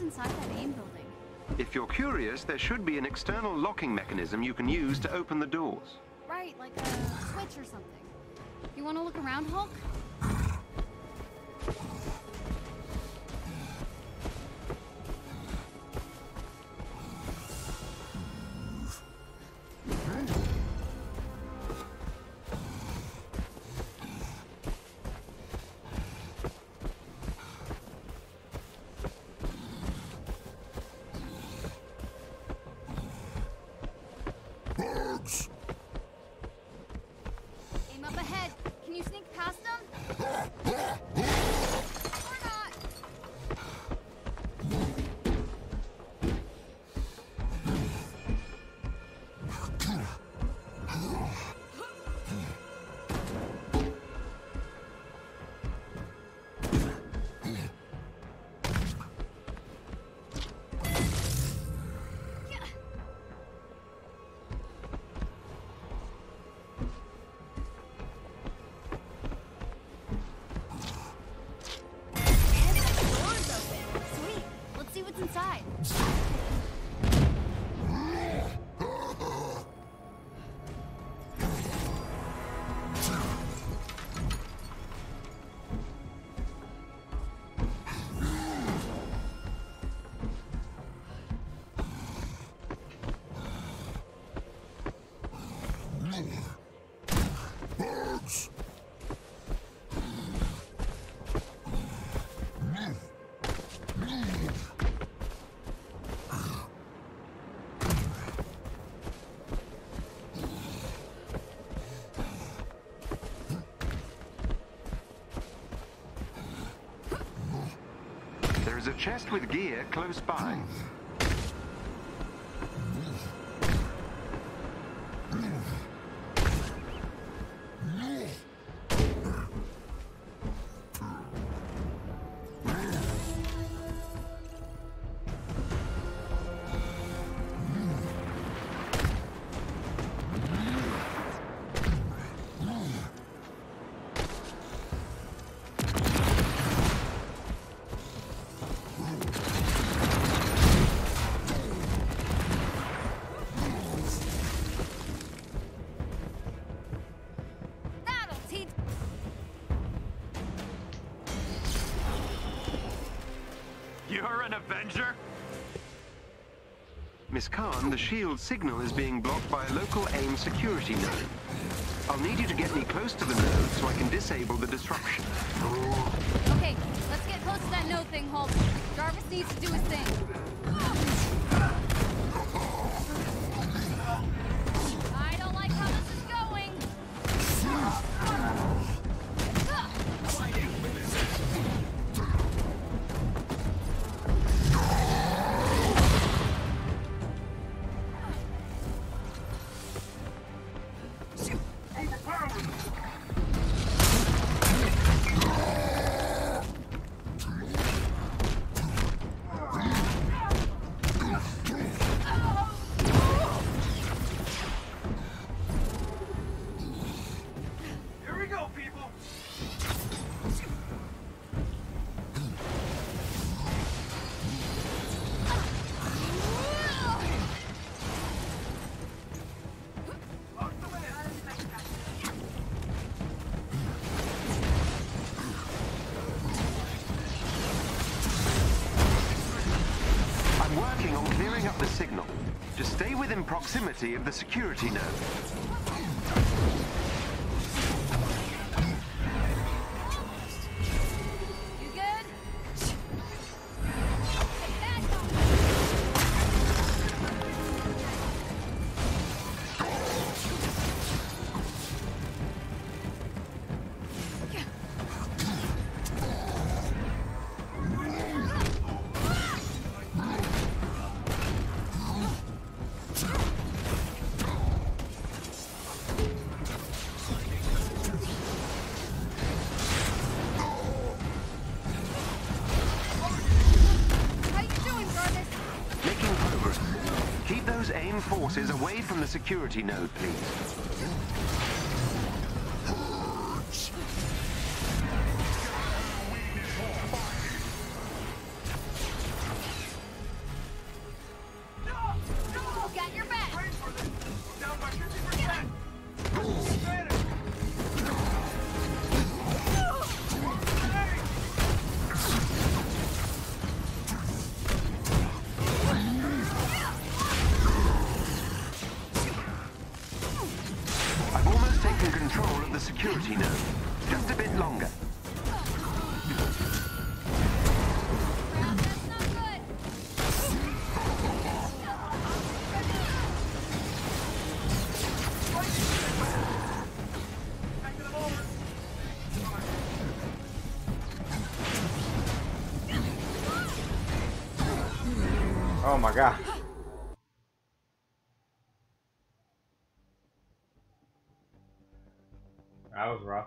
Inside that A I M building. If you're curious, there should be an external locking mechanism you can use to open the doors. Right, like a switch or something. You want to look around, Hulk? There's a chest with gear close by. Avenger? Miss Khan, the SHIELD signal is being blocked by a local A I M security node. I'll need you to get me close to the node so I can disable the disruption. Okay, let's get close to that node thing, Hulk. Jarvis needs to do his thing. Come on. clearing up the signal. Just stay within proximity of the security node. You good? Yeah. Forces away from the security node, please. Oh my god. That was rough.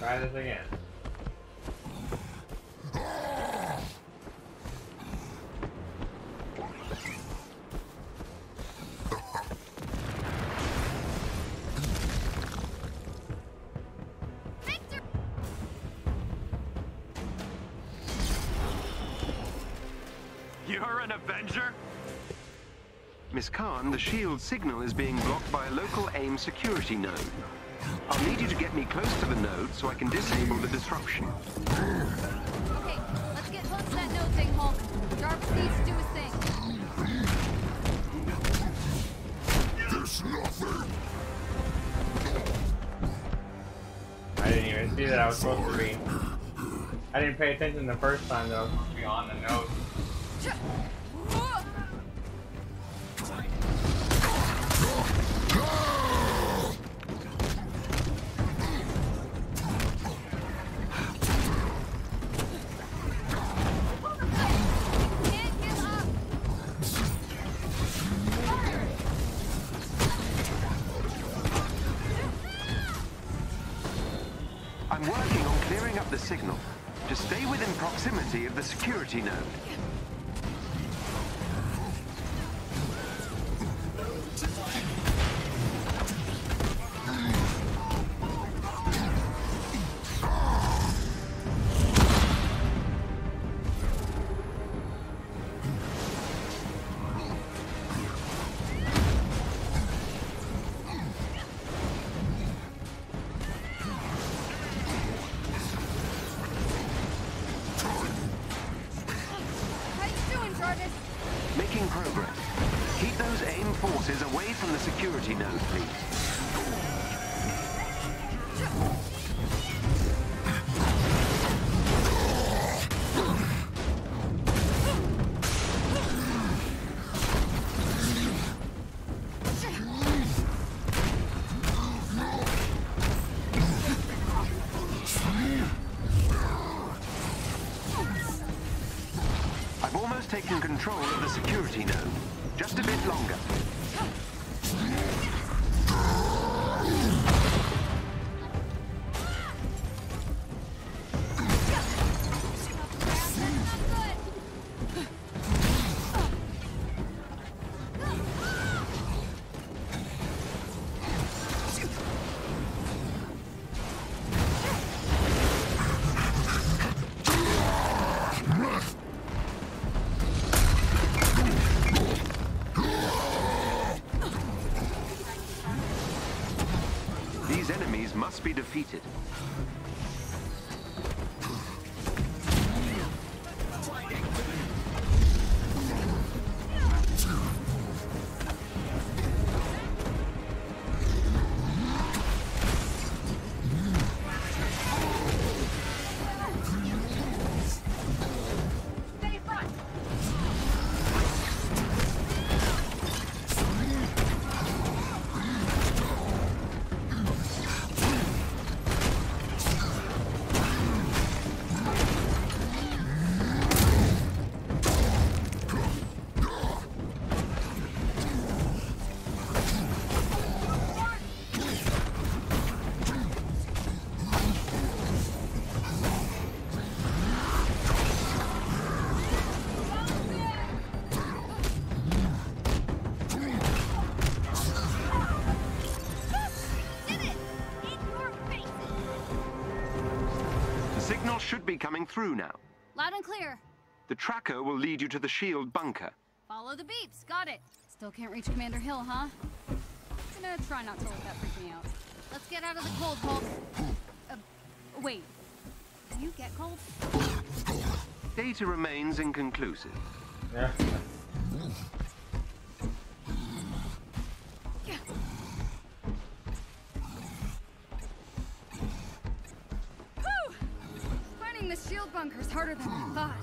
Try this again. You're an Avenger? Miss Khan, the SHIELD signal is being blocked by a local AIM security node. I'll need you to get me close to the node so I can disable the disruption. Okay, let's get close to that node thing, Hulk. Jarvis needs to do his thing. There's nothing. I didn't even see that I was supposed to be. I didn't pay attention the first time that I was supposed to be on the node. Signal. Just stay within proximity of the security node. Making progress. Keep those AIM forces away from the security node, please. Taking control of the security node. Just a bit longer. must be defeated. Coming through now. Loud and clear. The tracker will lead you to the SHIELD bunker. Follow the beeps. Got it. Still can't reach Commander Hill, huh? I'm gonna try not to let that freak me out. Let's get out of the cold, Hulk. Uh, wait. Do you get cold? Data remains inconclusive. Yeah. The SHIELD bunker's harder than I thought.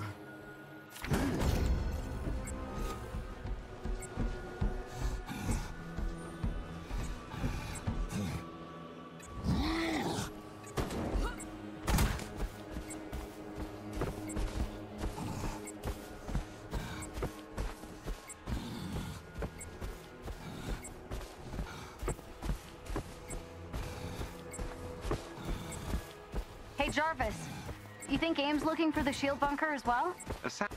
Hey, Jarvis. You think A I M's looking for the SHIELD bunker as well? Assa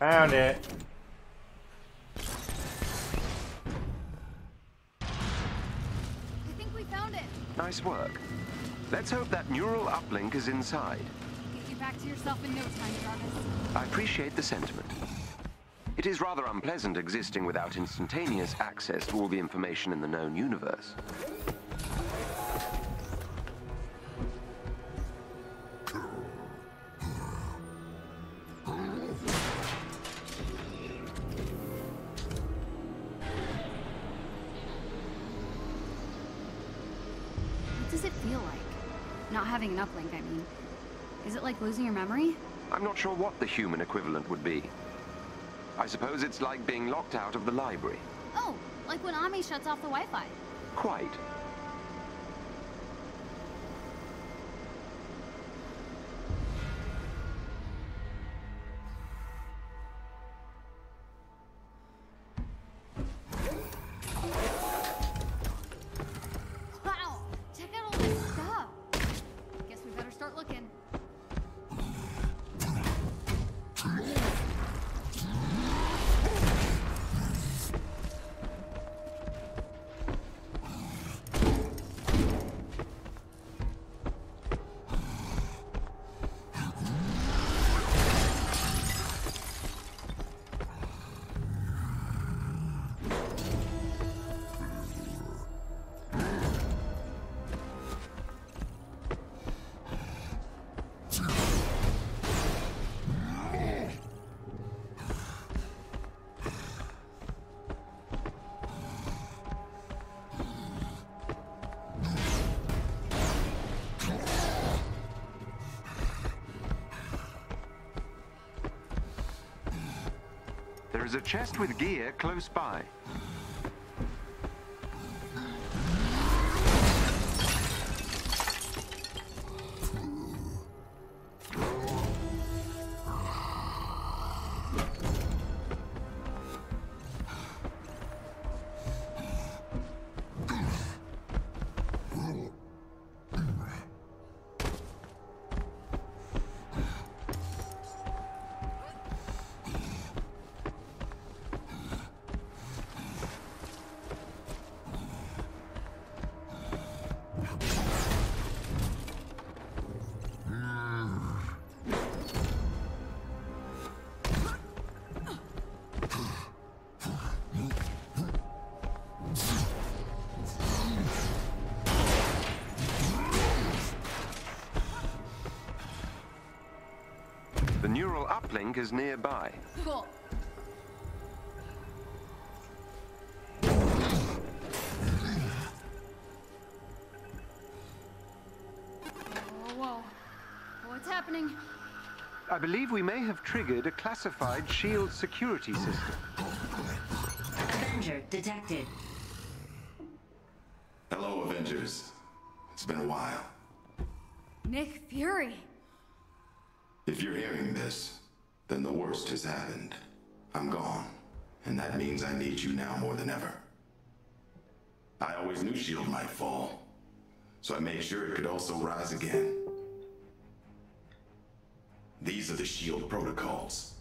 Found it. I think we found it. Nice work. Let's hope that neural uplink is inside. Get you back to yourself in no time, Jarvis. I appreciate the sentiment. It is rather unpleasant existing without instantaneous access to all the information in the known universe. What does it feel like? Not having an uplink, I mean. Is it like losing your memory? I'm not sure what the human equivalent would be. I suppose it's like being locked out of the library. Oh, like when Ami shuts off the Wi-Fi. Quite. Wow, check out all this stuff. Guess we better start looking. There's a chest with gear close by. neural uplink is nearby. Cool. Whoa. What's happening? I believe we may have triggered a classified SHIELD security system. Avenger detected. Hello, Avengers. It's been a while. Nick Fury. If you're hearing this, then the worst has happened. I'm gone, and that means I need you now more than ever. I always knew SHIELD might fall, so I made sure it could also rise again. These are the SHIELD protocols.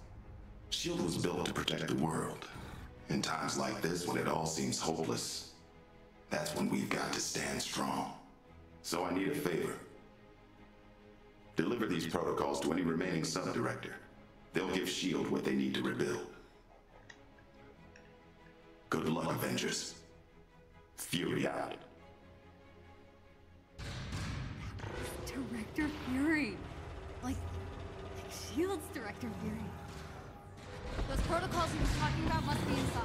SHIELD was built to protect the world. In times like this, when it all seems hopeless, that's when we've got to stand strong. So I need a favor. Deliver these protocols to any remaining sub-director. They'll give SHIELD what they need to rebuild. Good luck, Avengers. Fury out. Director Fury. Like, like SHIELD's Director Fury. Those protocols he was talking about must be inside.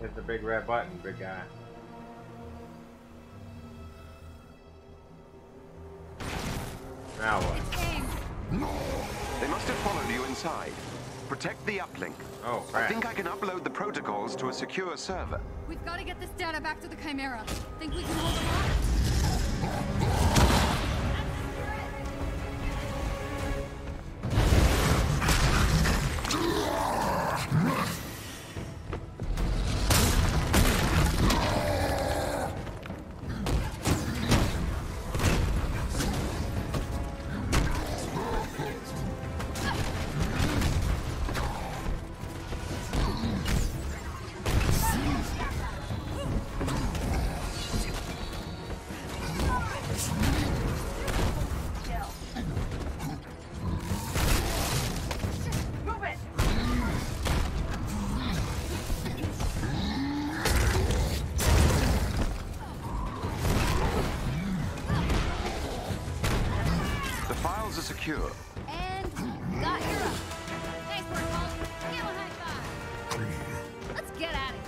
Hit the big red button, big guy. Now what? They must have followed you inside. Protect the uplink. Oh, crap. I think I can upload the protocols to a secure server. We've got to get this data back to the Chimera. Think we can hold them off? Secure. And got your up. Thanks for calling. Give a high five. Let's get at it.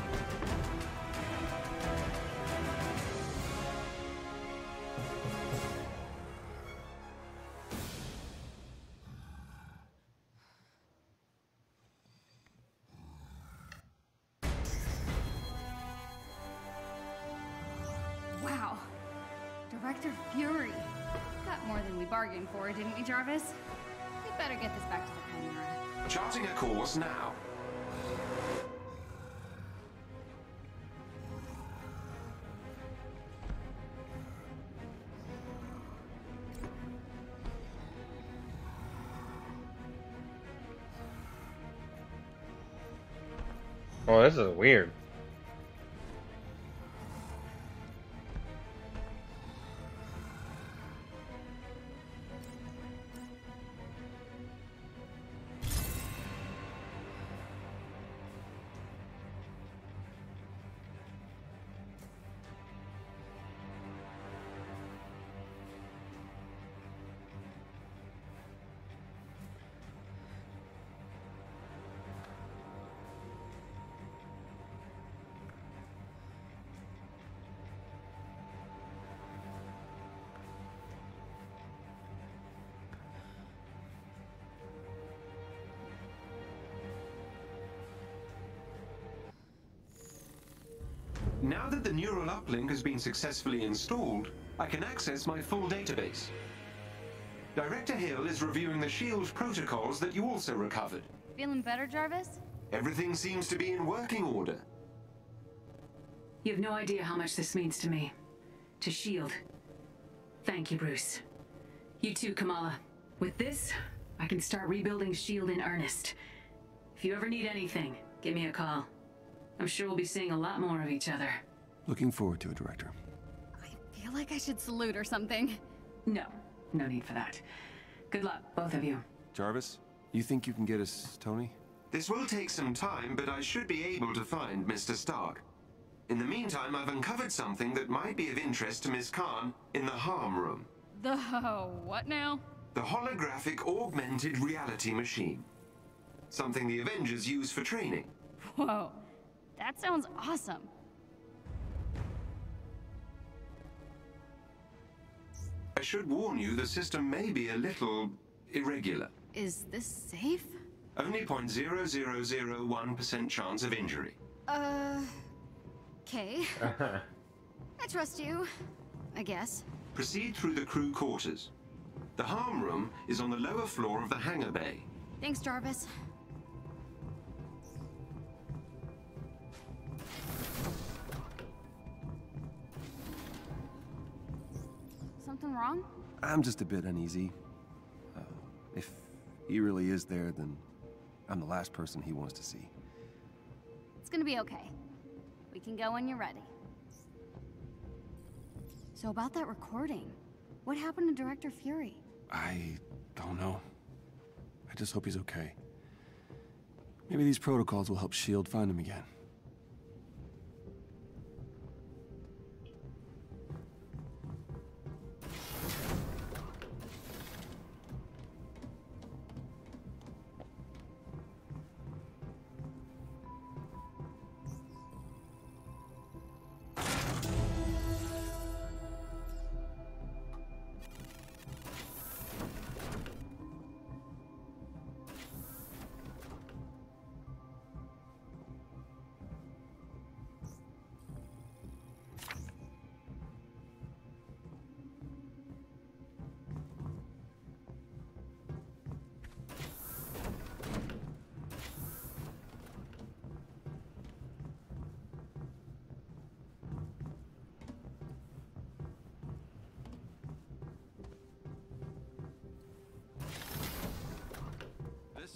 Wow. Director Fury. Got more than we bargained for, didn't we, Jarvis? We better get this back to the Chimera. Charting a course now. Oh, this is weird. Now that the neural uplink has been successfully installed, I can access my full database. Director Hill is reviewing the SHIELD protocols that you also recovered. Feeling better, Jarvis? Everything seems to be in working order. You have no idea how much this means to me. To SHIELD. Thank you, Bruce. You too, Kamala. With this, I can start rebuilding SHIELD in earnest. If you ever need anything, give me a call. I'm sure we'll be seeing a lot more of each other. Looking forward to it, Director. I feel like I should salute or something. No, no need for that. Good luck, both of you. Jarvis, you think you can get us Tony? This will take some time, but I should be able to find Mister Stark. In the meantime, I've uncovered something that might be of interest to Miz Khan in the HARM room. The what now? The holographic augmented reality machine. Something the Avengers use for training. Whoa, that sounds awesome. I should warn you, the system may be a little irregular. Is this safe? Only zero point zero zero zero one percent chance of injury. Uh, okay. I trust you, I guess. Proceed through the crew quarters. The HARM room is on the lower floor of the hangar bay. Thanks, Jarvis. Something wrong? I'm just a bit uneasy. Uh, if he really is there, then I'm the last person he wants to see. It's gonna be okay. We can go when you're ready. So about that recording, what happened to Director Fury? I don't know. I just hope he's okay. Maybe these protocols will help SHIELD find him again.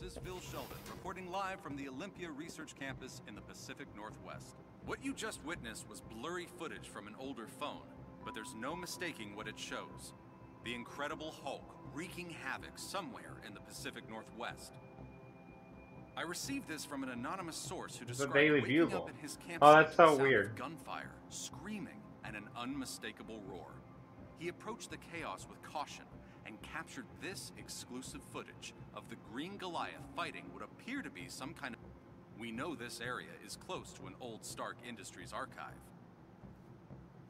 This is Phil Sheldon, reporting live from the Olympia Research Campus in the Pacific Northwest. What you just witnessed was blurry footage from an older phone, but there's no mistaking what it shows. The Incredible Hulk wreaking havoc somewhere in the Pacific Northwest. I received this from an anonymous source who described waking up at his campus. Oh, that's so weird. Gunfire, screaming, and an unmistakable roar. He approached the chaos with caution and captured this exclusive footage of the Green Goliath fighting what appear to be some kind of... We know this area is close to an old Stark Industries archive.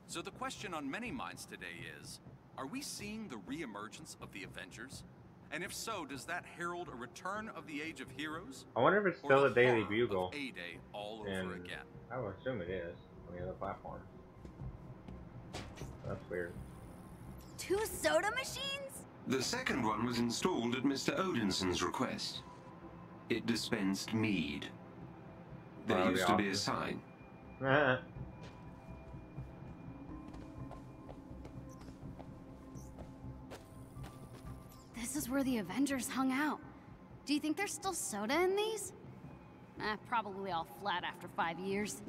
So the question on many minds today is, are we seeing the re-emergence of the Avengers? And if so, does that herald a return of the Age of Heroes? I wonder if it's still the Daily Bugle. A-Day all over again. I would assume it is on the other platform. That's weird. Two soda machines? The second one was installed at Mister Odinson's request. It dispensed mead. There well, used to be a sign. Uh-huh. This is where the Avengers hung out. Do you think there's still soda in these? Eh, probably all flat after five years.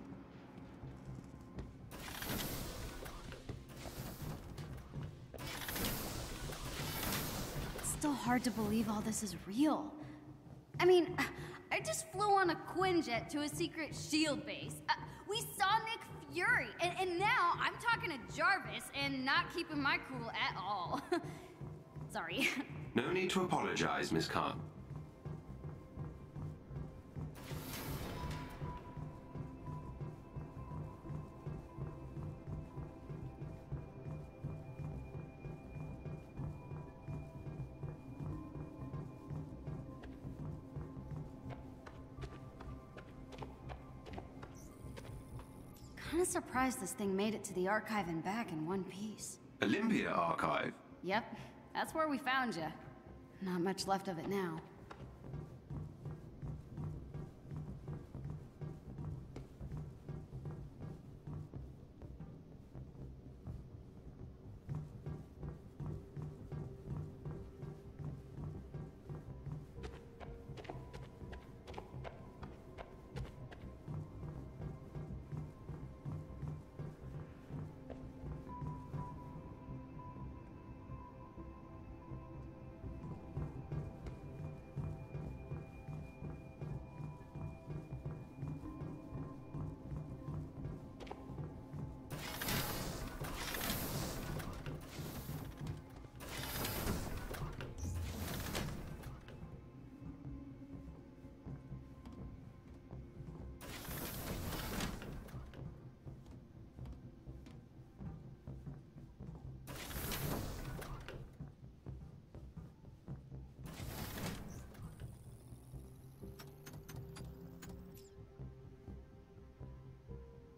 It's still hard to believe all this is real. I mean, I just flew on a Quinjet to a secret SHIELD base. Uh, we saw Nick Fury, and, and now I'm talking to Jarvis and not keeping my cool at all. Sorry. No need to apologize, Miz Khan. Kinda surprised this thing made it to the archive and back in one piece. Olympia archive? Yep. That's where we found you. Not much left of it now.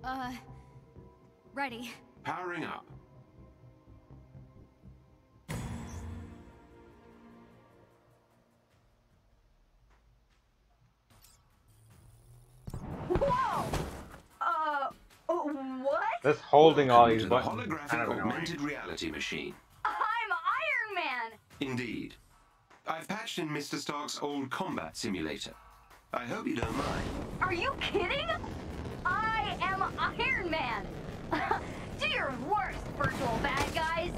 Uh, ready. Powering up. Whoa! Uh, what? That's holding all these buttons. The holographic augmented reality machine. I'm Iron Man! Indeed. I've patched in Mister Stark's old combat simulator. I hope you don't mind. Are you kidding? I am Iron Man! Do your worst, virtual bad guys!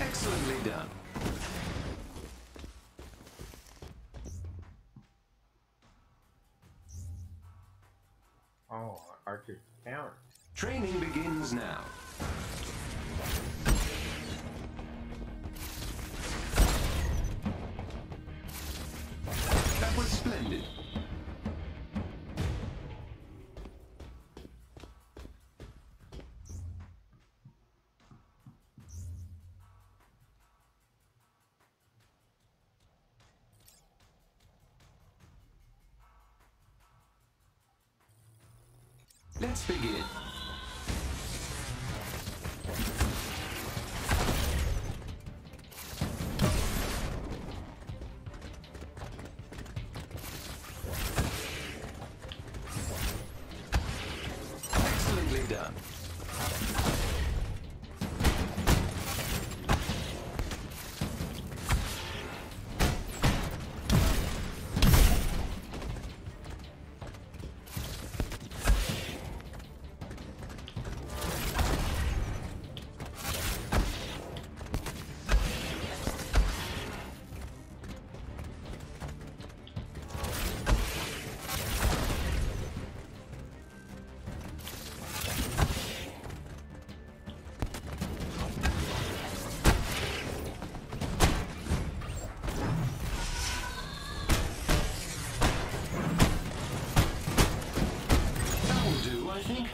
Excellently done. Hour. Training begins now. That was splendid. Let's begin. Excellently done.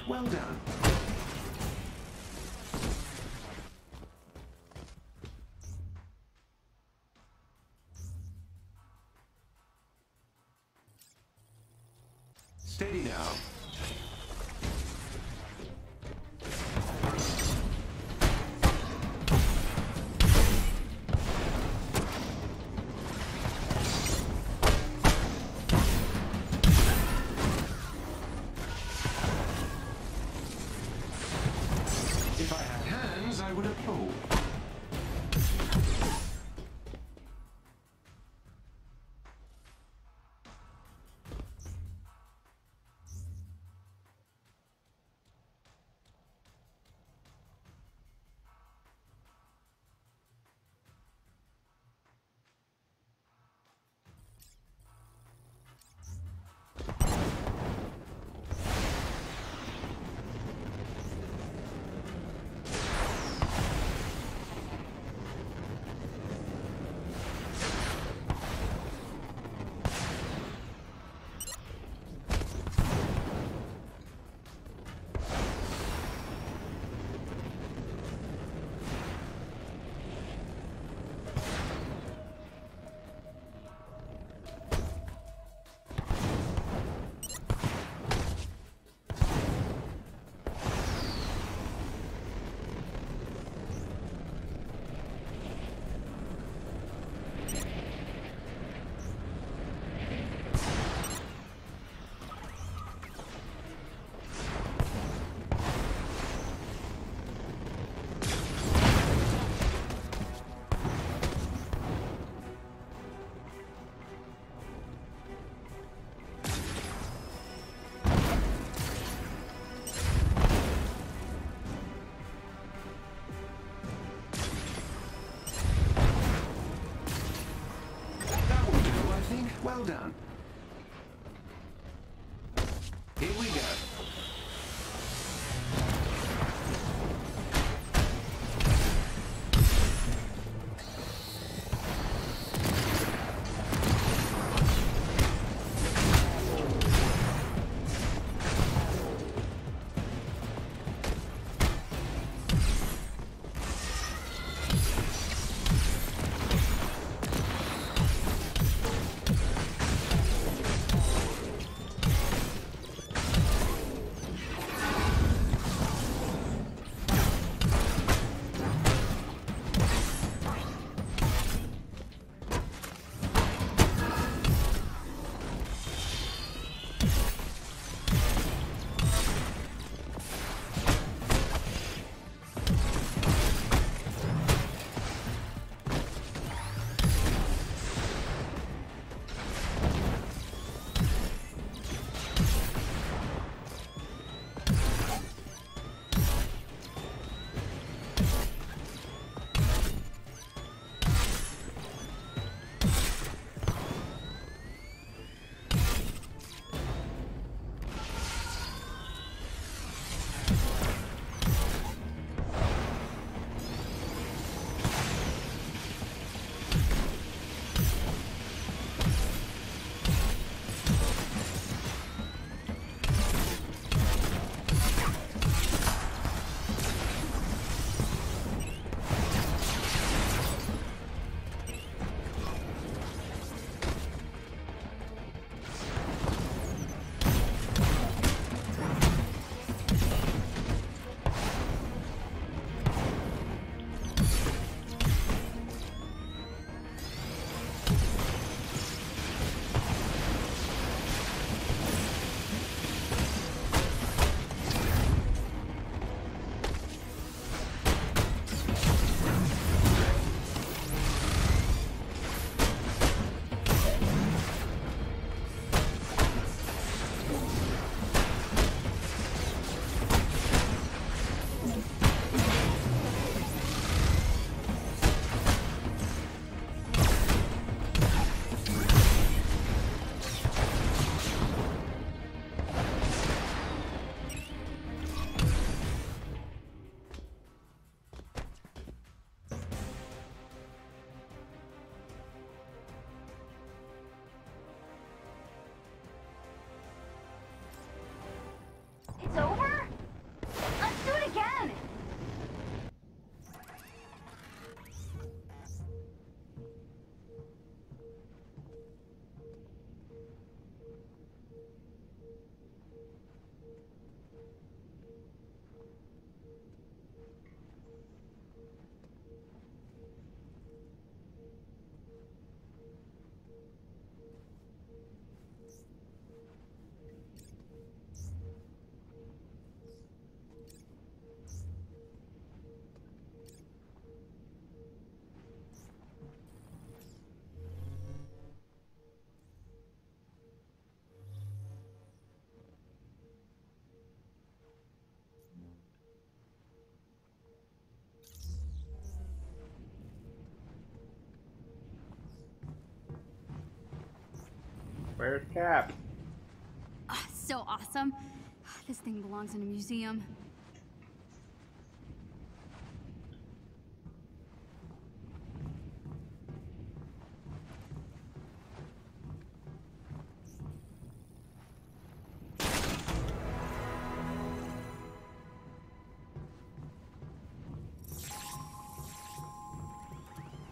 Well done. Steady now. Well done. Here we go. Where's Cap? Oh, so awesome. This thing belongs in a museum.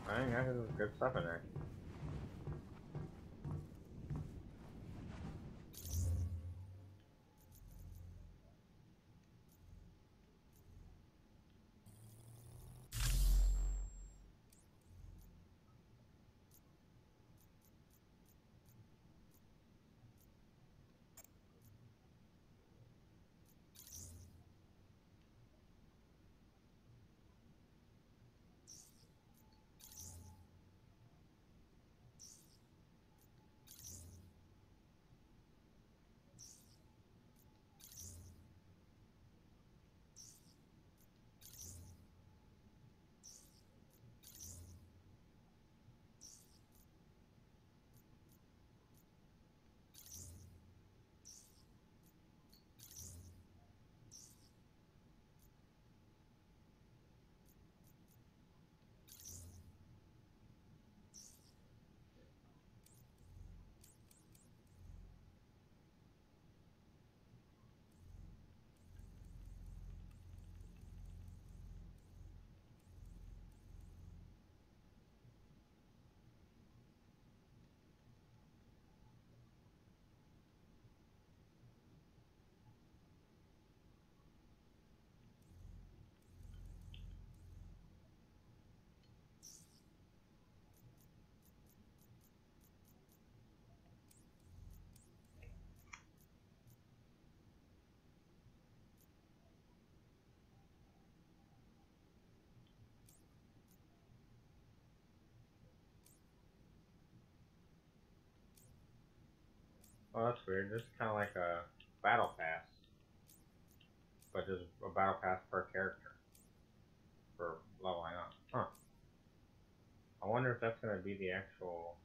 I think that is good stuff in there. Oh, that's weird. This is kind of like a battle pass, but there's a battle pass per character for leveling up. Huh. I wonder if that's going to be the actual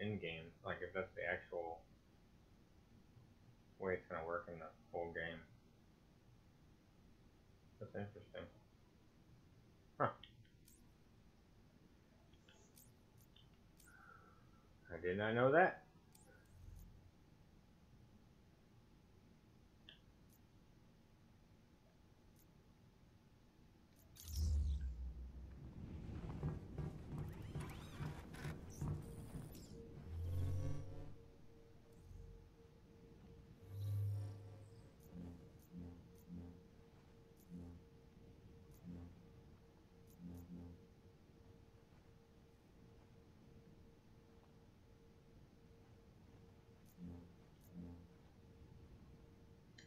in-game, like if that's the actual way it's going to work in the whole game. That's interesting. Huh. I did not know that.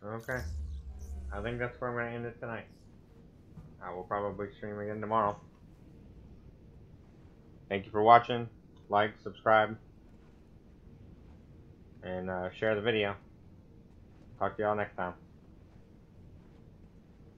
Okay, I think that's where I'm going to end it tonight. I will probably stream again tomorrow. Thank you for watching. Like, subscribe, and uh, share the video. Talk to y'all next time.